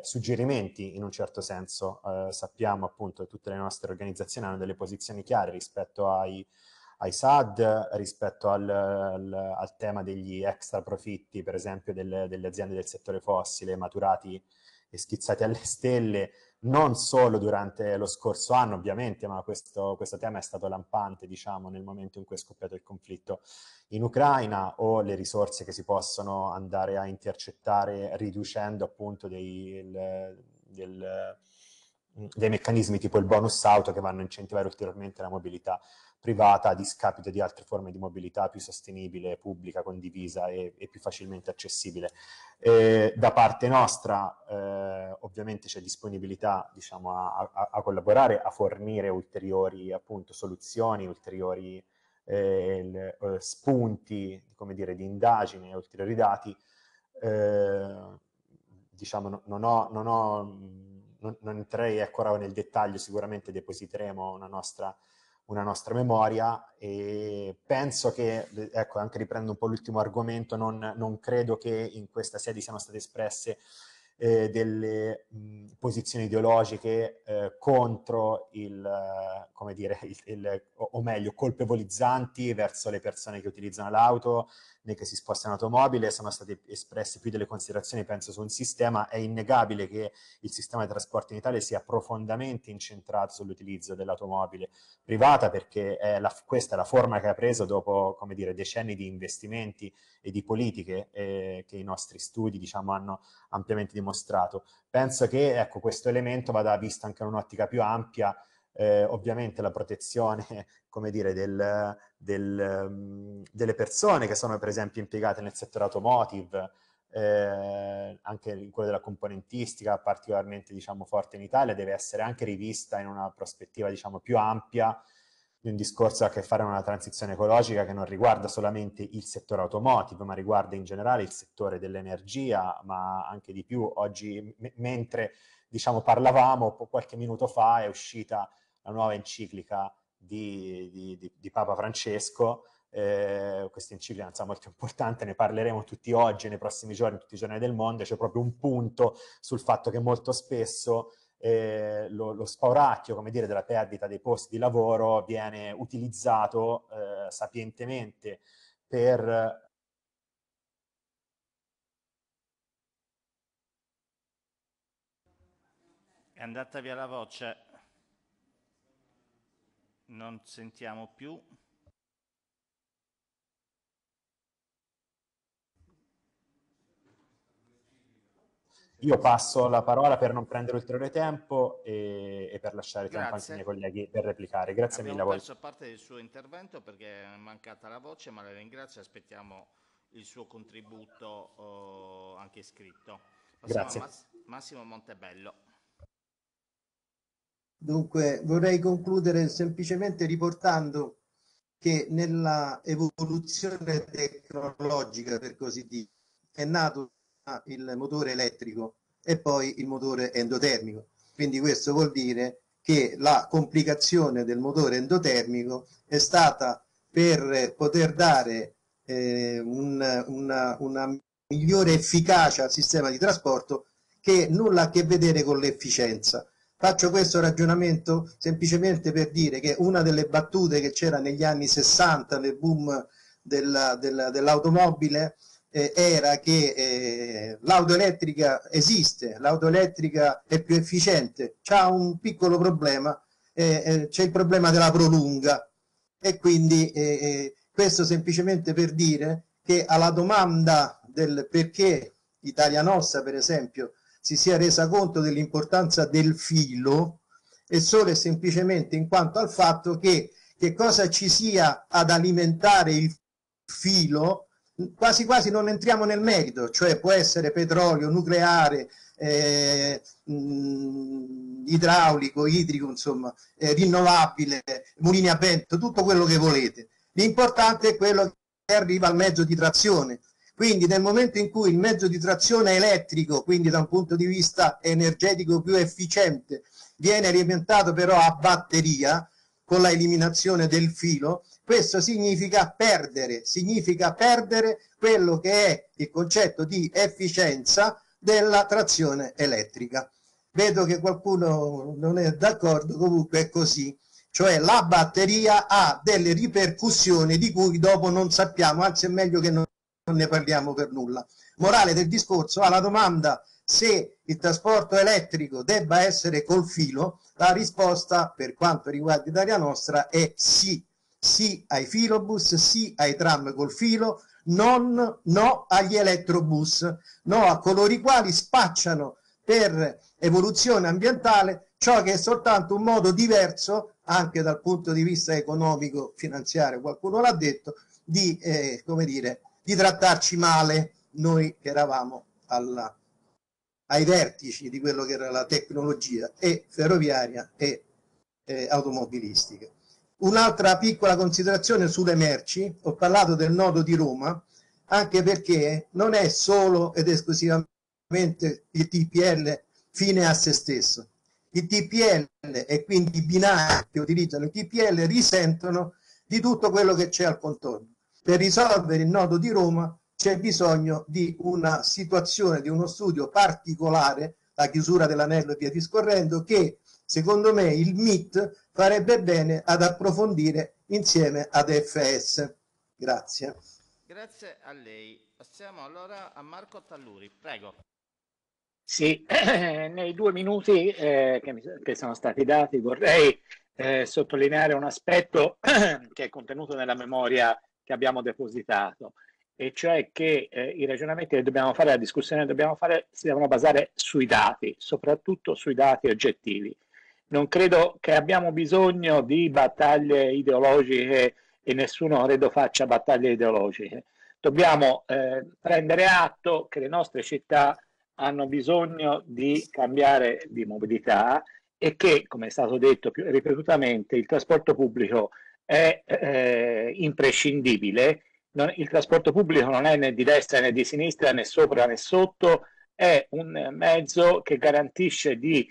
suggerimenti in un certo senso. Sappiamo appunto che tutte le nostre organizzazioni hanno delle posizioni chiare rispetto ai SAD, rispetto al tema degli extra profitti, per esempio, delle aziende del settore fossile, maturati e schizzati alle stelle, non solo durante lo scorso anno ovviamente, ma questo tema è stato lampante, diciamo, nel momento in cui è scoppiato il conflitto in Ucraina, o le risorse che si possono andare a intercettare riducendo appunto dei meccanismi tipo il bonus auto, che vanno a incentivare ulteriormente la mobilità privata a discapito di altre forme di mobilità più sostenibile, pubblica, condivisa e più facilmente accessibile. Da parte nostra ovviamente c'è disponibilità, diciamo, a collaborare, a fornire ulteriori, appunto, soluzioni, ulteriori spunti, come dire, di indagine, ulteriori dati. Diciamo, non entrerei ancora nel dettaglio, sicuramente depositeremo una nostra memoria, e penso che, ecco, anche riprendo un po' l'ultimo argomento, non credo che in questa sede siano state espresse delle posizioni ideologiche contro come dire, o meglio, colpevolizzanti verso le persone che utilizzano l'auto, né che si spostano in automobile. Sono state espresse più delle considerazioni, penso, su un sistema. È innegabile che il sistema di trasporti in Italia sia profondamente incentrato sull'utilizzo dell'automobile privata, perché questa è la forma che ha preso dopo, come dire, decenni di investimenti e di politiche che i nostri studi, diciamo, hanno ampiamente dimostrato. Penso che, ecco, questo elemento vada visto anche in un'ottica più ampia. Ovviamente la protezione, come dire, delle persone che sono per esempio impiegate nel settore automotive, anche quella della componentistica particolarmente, diciamo, forte in Italia, deve essere anche rivista in una prospettiva, diciamo, più ampia di un discorso a che fare con una transizione ecologica che non riguarda solamente il settore automotive, ma riguarda in generale il settore dell'energia, ma anche di più. Oggi, mentre, diciamo, parlavamo, qualche minuto fa è uscita la nuova enciclica di Papa Francesco. Questa enciclica, insomma, molto importante, ne parleremo tutti oggi, nei prossimi giorni, in tutti i giornali del mondo. C'è proprio un punto sul fatto che molto spesso lo spauracchio, come dire, della perdita dei posti di lavoro viene utilizzato sapientemente per... È andata via la voce, non sentiamo più. Io passo la parola per non prendere ulteriore tempo e per lasciare tempo anche ai miei colleghi per replicare. Grazie mille a voi. Abbiamo perso parte del suo intervento perché è mancata la voce, ma la ringrazio e aspettiamo il suo contributo anche scritto. Passiamo. Grazie. Massimo Montebello. Dunque, vorrei concludere semplicemente riportando che nella evoluzione tecnologica, per così dire, è nato il motore elettrico e poi il motore endotermico. Quindi questo vuol dire che la complicazione del motore endotermico è stata per poter dare una migliore efficacia al sistema di trasporto, che nulla ha a che vedere con l'efficienza. Faccio questo ragionamento semplicemente per dire che una delle battute che c'era negli anni 60 nel boom dell'automobile era che l'auto elettrica esiste, l'auto elettrica è più efficiente, c'ha un piccolo problema, c'è il problema della prolunga, e quindi questo semplicemente per dire che alla domanda del perché Italia Nostra, per esempio, si sia resa conto dell'importanza del filo è solo e semplicemente in quanto al fatto che cosa ci sia ad alimentare il filo. Quasi quasi non entriamo nel merito, cioè può essere petrolio, nucleare, idraulico, idrico, insomma, rinnovabile, mulini a vento, tutto quello che volete. L'importante è quello che arriva al mezzo di trazione. Quindi nel momento in cui il mezzo di trazione elettrico, quindi da un punto di vista energetico più efficiente, viene alimentato però a batteria, con la eliminazione del filo, questo significa perdere quello che è il concetto di efficienza della trazione elettrica. Vedo che qualcuno non è d'accordo, comunque è così, cioè la batteria ha delle ripercussioni di cui dopo non sappiamo, anzi è meglio che non ne parliamo per nulla. Morale del discorso: alla domanda se il trasporto elettrico debba essere col filo, la risposta per quanto riguarda Italia Nostra è sì, sì ai filobus, sì ai tram col filo, no agli elettrobus, no a coloro i quali spacciano per evoluzione ambientale ciò che è soltanto un modo diverso, anche dal punto di vista economico, finanziario, qualcuno l'ha detto, di, come dire, di trattarci male noi che eravamo ai vertici di quello che era la tecnologia e ferroviaria e automobilistica. Un'altra piccola considerazione sulle merci: ho parlato del nodo di Roma anche perché non è solo ed esclusivamente il TPL fine a se stesso. Il TPL e quindi i binari che utilizzano il TPL risentono di tutto quello che c'è al contorno. Per risolvere il nodo di Roma c'è bisogno di una situazione, di uno studio particolare, la chiusura dell'anello e via discorrendo, che secondo me il MIT farebbe bene ad approfondire insieme ad FS. Grazie. Grazie a lei. Passiamo allora a Marco Talluri, prego. Sì, nei 2 minuti che sono stati dati vorrei sottolineare un aspetto che è contenuto nella memoria che abbiamo depositato, e cioè che i ragionamenti che dobbiamo fare, la discussione che dobbiamo fare, si devono basare sui dati, soprattutto sui dati oggettivi. Non credo che abbiamo bisogno di battaglie ideologiche e nessuno credo faccia battaglie ideologiche. dobbiamo prendere atto che le nostre città hanno bisogno di cambiare di mobilità e che, come è stato detto ripetutamente, il trasporto pubblico è imprescindibile. Il trasporto pubblico non è né di destra né di sinistra, né sopra né sotto, è un mezzo che garantisce di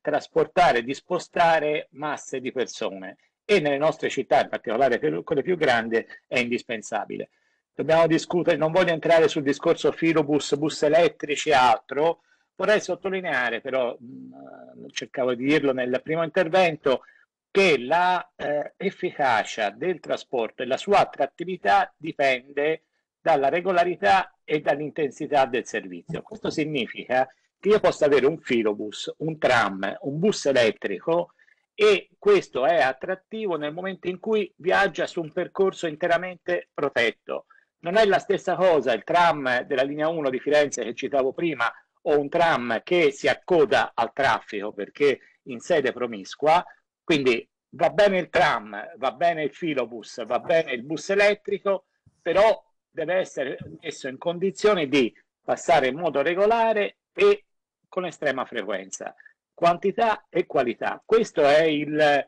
trasportare, di spostare masse di persone, e nelle nostre città, in particolare quelle più grandi, è indispensabile. Dobbiamo discutere, non voglio entrare sul discorso filobus, bus elettrici e altro, vorrei sottolineare però, cercavo di dirlo nel primo intervento, che la efficacia del trasporto e la sua attrattività dipende dalla regolarità e dall'intensità del servizio. Questo significa che io posso avere un filobus, un tram, un bus elettrico, e questo è attrattivo nel momento in cui viaggia su un percorso interamente protetto. Non è la stessa cosa il tram della linea 1 di Firenze che citavo prima, o un tram che si accoda al traffico perché in sede promiscua. Quindi va bene il tram, va bene il filobus, va bene il bus elettrico, però deve essere messo in condizione di passare in modo regolare e con estrema frequenza. Quantità e qualità. Questo è il...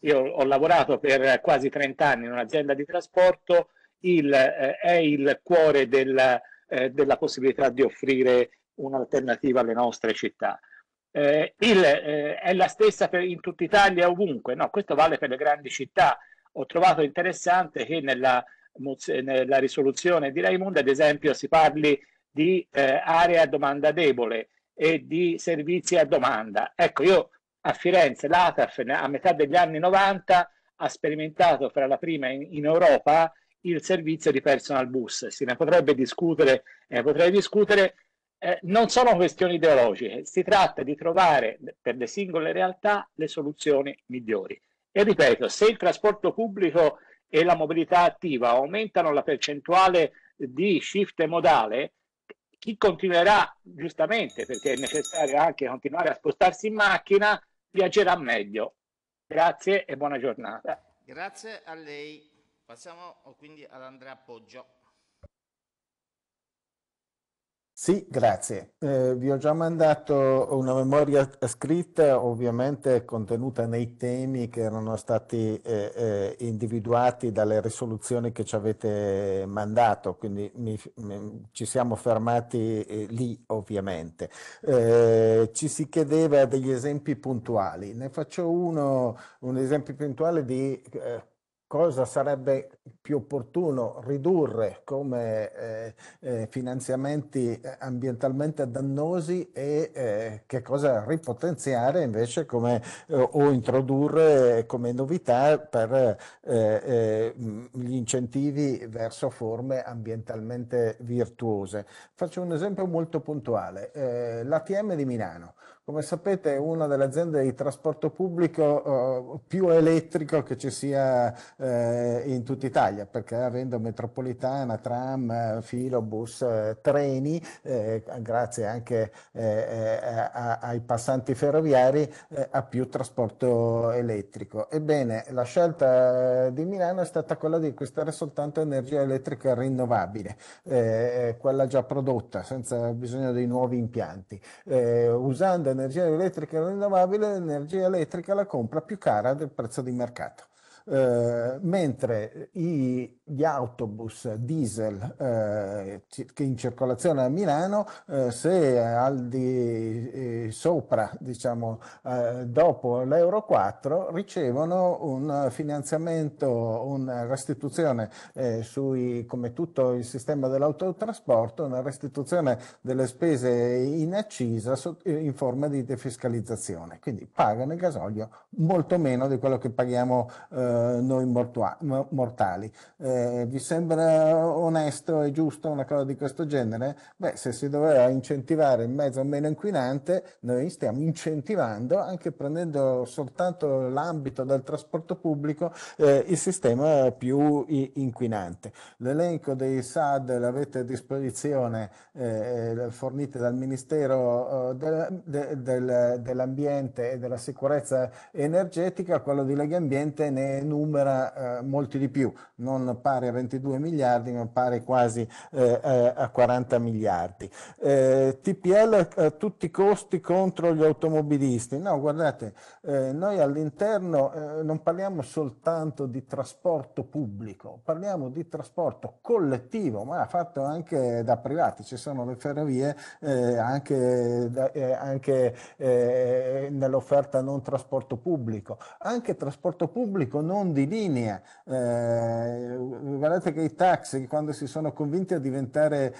io ho lavorato per quasi 30 anni in un'azienda di trasporto, è il cuore della possibilità di offrire un'alternativa alle nostre città. È la stessa in tutta Italia, ovunque, no? Questo vale per le grandi città. Ho trovato interessante che nella risoluzione di Raimondo, ad esempio, si parli di area a domanda debole e di servizi a domanda. Ecco, io a Firenze l'ATAF a metà degli anni 90 ha sperimentato fra la prima in Europa il servizio di personal bus. Se ne potrebbe discutere, potrei discutere, non sono questioni ideologiche, si tratta di trovare per le singole realtà le soluzioni migliori. E ripeto, se il trasporto pubblico e la mobilità attiva aumentano la percentuale di shift modale, chi continuerà, giustamente, perché è necessario anche continuare a spostarsi in macchina, viaggerà meglio. Grazie e buona giornata. Grazie a lei. Passiamo quindi ad Andrea Poggio. Sì, grazie. Vi ho già mandato una memoria scritta, ovviamente contenuta nei temi che erano stati individuati dalle risoluzioni che ci avete mandato, quindi ci siamo fermati lì, ovviamente. Ci si chiedeva degli esempi puntuali. Ne faccio un esempio puntuale di... cosa sarebbe più opportuno ridurre come finanziamenti ambientalmente dannosi e che cosa ripotenziare invece come, o introdurre come novità per gli incentivi verso forme ambientalmente virtuose. Faccio un esempio molto puntuale, l'ATM di Milano. Come sapete è una delle aziende di trasporto pubblico più elettrico che ci sia in tutta Italia, perché avendo metropolitana, tram, filobus, treni, grazie anche ai passanti ferroviari, ha più trasporto elettrico. Ebbene, la scelta di Milano è stata quella di acquistare soltanto energia elettrica rinnovabile, quella già prodotta, senza bisogno di nuovi impianti, usando energia elettrica rinnovabile, l'energia elettrica la compra più cara del prezzo di mercato. Mentre gli autobus diesel che in circolazione a Milano, se al di sopra, diciamo, dopo l'Euro 4 ricevono un finanziamento, una restituzione come tutto il sistema dell'autotrasporto, una restituzione delle spese in accisa in forma di defiscalizzazione, quindi pagano il gasolio molto meno di quello che paghiamo noi mortali. Vi sembra onesto e giusto una cosa di questo genere? Beh, se si doveva incentivare il mezzo meno inquinante, noi stiamo incentivando, anche prendendo soltanto l'ambito del trasporto pubblico, il sistema più inquinante. L'elenco dei SAD l'avete a disposizione, fornite dal Ministero dell'Ambiente e della Sicurezza Energetica. Quello di Legambiente ne numera molti di più, non pari a 22 miliardi ma pari quasi a 40 miliardi. TPL a tutti i costi contro gli automobilisti, no, guardate, noi all'interno non parliamo soltanto di trasporto pubblico, parliamo di trasporto collettivo, ma fatto anche da privati, ci sono le ferrovie anche nell'offerta non trasporto pubblico, anche trasporto pubblico non di linea. Guardate che i taxi, quando si sono convinti a diventare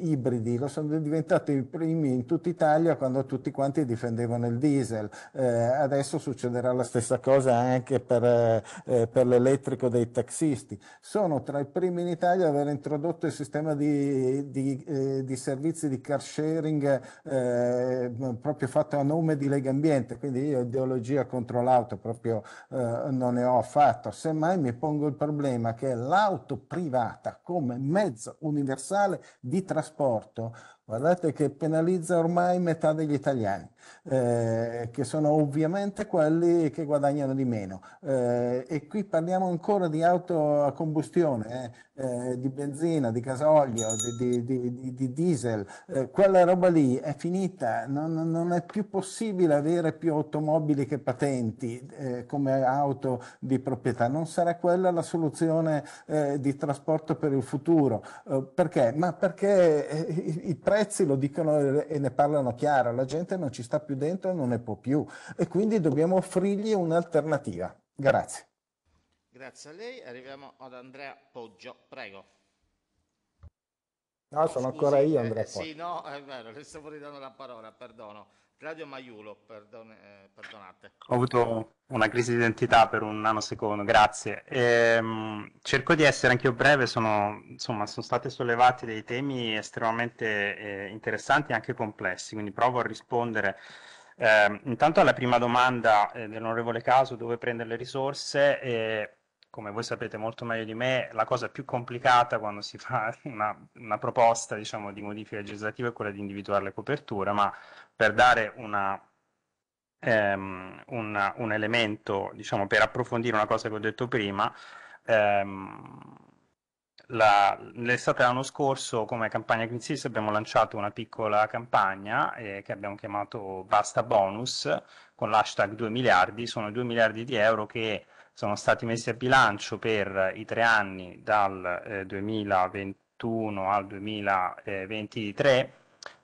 ibridi, lo sono diventati i primi in tutta Italia quando tutti quanti difendevano il diesel. Adesso succederà la stessa cosa anche per l'elettrico dei taxisti. Sono tra i primi in Italia ad aver introdotto il sistema di servizi di car sharing proprio fatto a nome di Legambiente, quindi io ideologia contro l'auto proprio non ne ho affatto. Semmai mi pongo il problema che l'auto privata come mezzo universale di trasporto, guardate che penalizza ormai metà degli italiani, che sono ovviamente quelli che guadagnano di meno. E qui parliamo ancora di auto a combustione, di benzina, di gasolio, di diesel. Quella roba lì è finita, non è più possibile avere più automobili che patenti come auto di proprietà. Non sarà quella la soluzione di trasporto per il futuro. Perché? Ma perché i prezzi lo dicono e ne parlano chiaro, la gente non ci sta più dentro e non ne può più, e quindi dobbiamo offrirgli un'alternativa. Grazie. Grazie a lei, arriviamo ad Andrea Poggio, prego. No, sono ancora io Andrea Poggio. Sì, no, è vero, le stavo ridando la parola, perdono. Claudio Maiulo, perdonate. Ho avuto una crisi di identità per un nanosecondo, grazie. Cerco di essere anch'io breve, sono stati sollevati dei temi estremamente interessanti e anche complessi, quindi provo a rispondere. Intanto alla prima domanda dell'onorevole Casu, dove prendere le risorse, come voi sapete molto meglio di me, la cosa più complicata quando si fa una proposta, diciamo, di modifica legislativa è quella di individuare le coperture, ma per dare un elemento, diciamo, per approfondire una cosa che ho detto prima, l'estate dell'anno scorso come campagna Clean Cities abbiamo lanciato una piccola campagna che abbiamo chiamato Basta Bonus, con l'hashtag 2 miliardi, sono 2 miliardi di euro che sono stati messi a bilancio per i 3 anni dal 2021 al 2023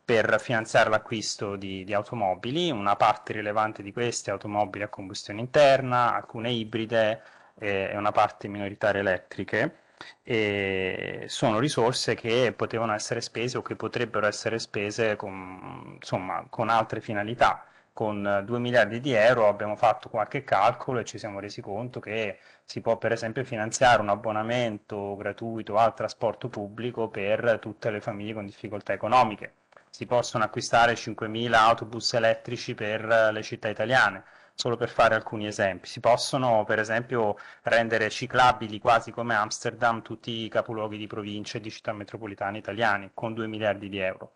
per finanziare l'acquisto di automobili. Una parte rilevante di queste automobili a combustione interna, alcune ibride e una parte minoritaria elettriche, e sono risorse che potevano essere spese o che potrebbero essere spese con altre finalità. Con 2 miliardi di euro abbiamo fatto qualche calcolo e ci siamo resi conto che si può per esempio finanziare un abbonamento gratuito al trasporto pubblico per tutte le famiglie con difficoltà economiche, si possono acquistare 5.000 autobus elettrici per le città italiane, solo per fare alcuni esempi. Si possono per esempio rendere ciclabili quasi come Amsterdam tutti i capoluoghi di province e di città metropolitane italiane con 2 miliardi di euro.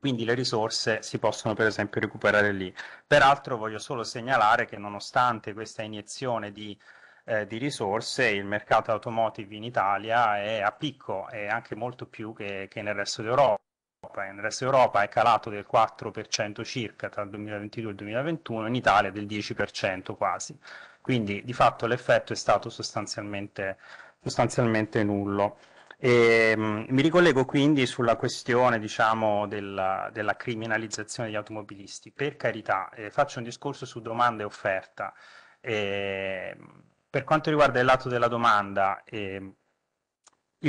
Quindi le risorse si possono per esempio recuperare lì. Peraltro voglio solo segnalare che nonostante questa iniezione di risorse, il mercato automotive in Italia è a picco, e anche molto più che nel resto d'Europa. Nel resto d'Europa è calato del 4% circa tra il 2022 e il 2021, in Italia del 10% quasi. Quindi di fatto l'effetto è stato sostanzialmente nullo. Mi ricollego quindi sulla questione, diciamo, della criminalizzazione degli automobilisti. Per carità, faccio un discorso su domanda e offerta. Per quanto riguarda il lato della domanda, il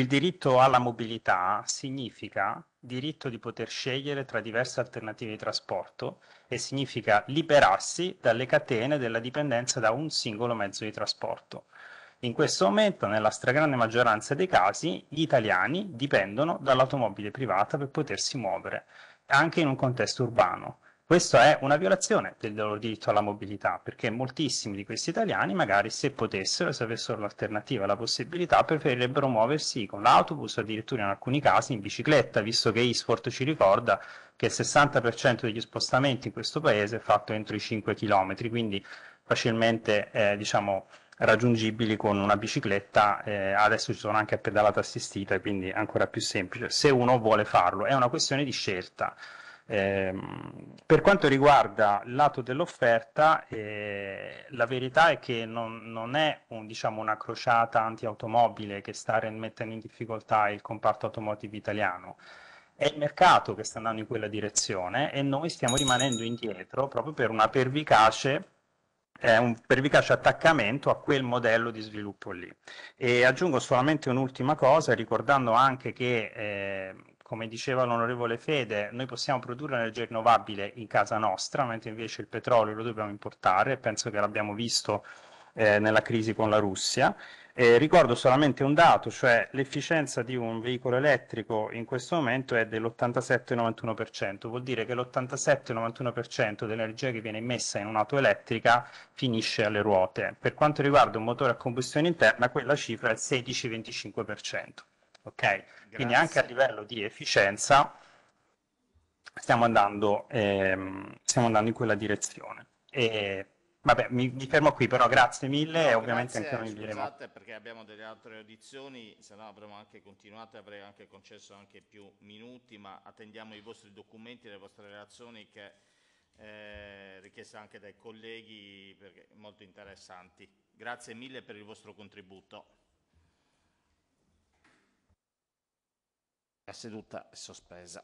diritto alla mobilità significa diritto di poter scegliere tra diverse alternative di trasporto e significa liberarsi dalle catene della dipendenza da un singolo mezzo di trasporto. In questo momento, nella stragrande maggioranza dei casi, gli italiani dipendono dall'automobile privata per potersi muovere, anche in un contesto urbano. Questa è una violazione del loro diritto alla mobilità, perché moltissimi di questi italiani, magari se potessero, se avessero l'alternativa, la possibilità, preferirebbero muoversi con l'autobus o addirittura in alcuni casi in bicicletta, visto che Isfort ci ricorda che il 60% degli spostamenti in questo paese è fatto entro i 5 km, quindi facilmente diciamo raggiungibili con una bicicletta, adesso ci sono anche a pedalata assistita, quindi ancora più semplice, se uno vuole farlo. È una questione di scelta. Per quanto riguarda il lato dell'offerta, la verità è che non è una crociata anti-automobile che sta mettendo in difficoltà il comparto automotive italiano, è il mercato che sta andando in quella direzione e noi stiamo rimanendo indietro proprio per una pervicace, un pervicace attaccamento a quel modello di sviluppo lì. E aggiungo solamente un'ultima cosa, ricordando anche che, come diceva l'onorevole Fede, noi possiamo produrre energia rinnovabile in casa nostra, mentre invece il petrolio lo dobbiamo importare, penso che l'abbiamo visto nella crisi con la Russia. Ricordo solamente un dato, cioè l'efficienza di un veicolo elettrico in questo momento è dell'87,91%, vuol dire che l'87,91% dell'energia che viene emessa in un'auto elettrica finisce alle ruote. Per quanto riguarda un motore a combustione interna, quella cifra è il 16,25%. Okay? Quindi anche a livello di efficienza stiamo andando in quella direzione. Vabbè, mi fermo qui, però grazie mille, e ovviamente anche noi diremo. Scusate, perché abbiamo delle altre audizioni, se no avremmo anche continuato e avrei anche concesso anche più minuti, ma attendiamo i vostri documenti, le vostre relazioni che richieste anche dai colleghi, perché molto interessanti. Grazie mille per il vostro contributo. La seduta è sospesa.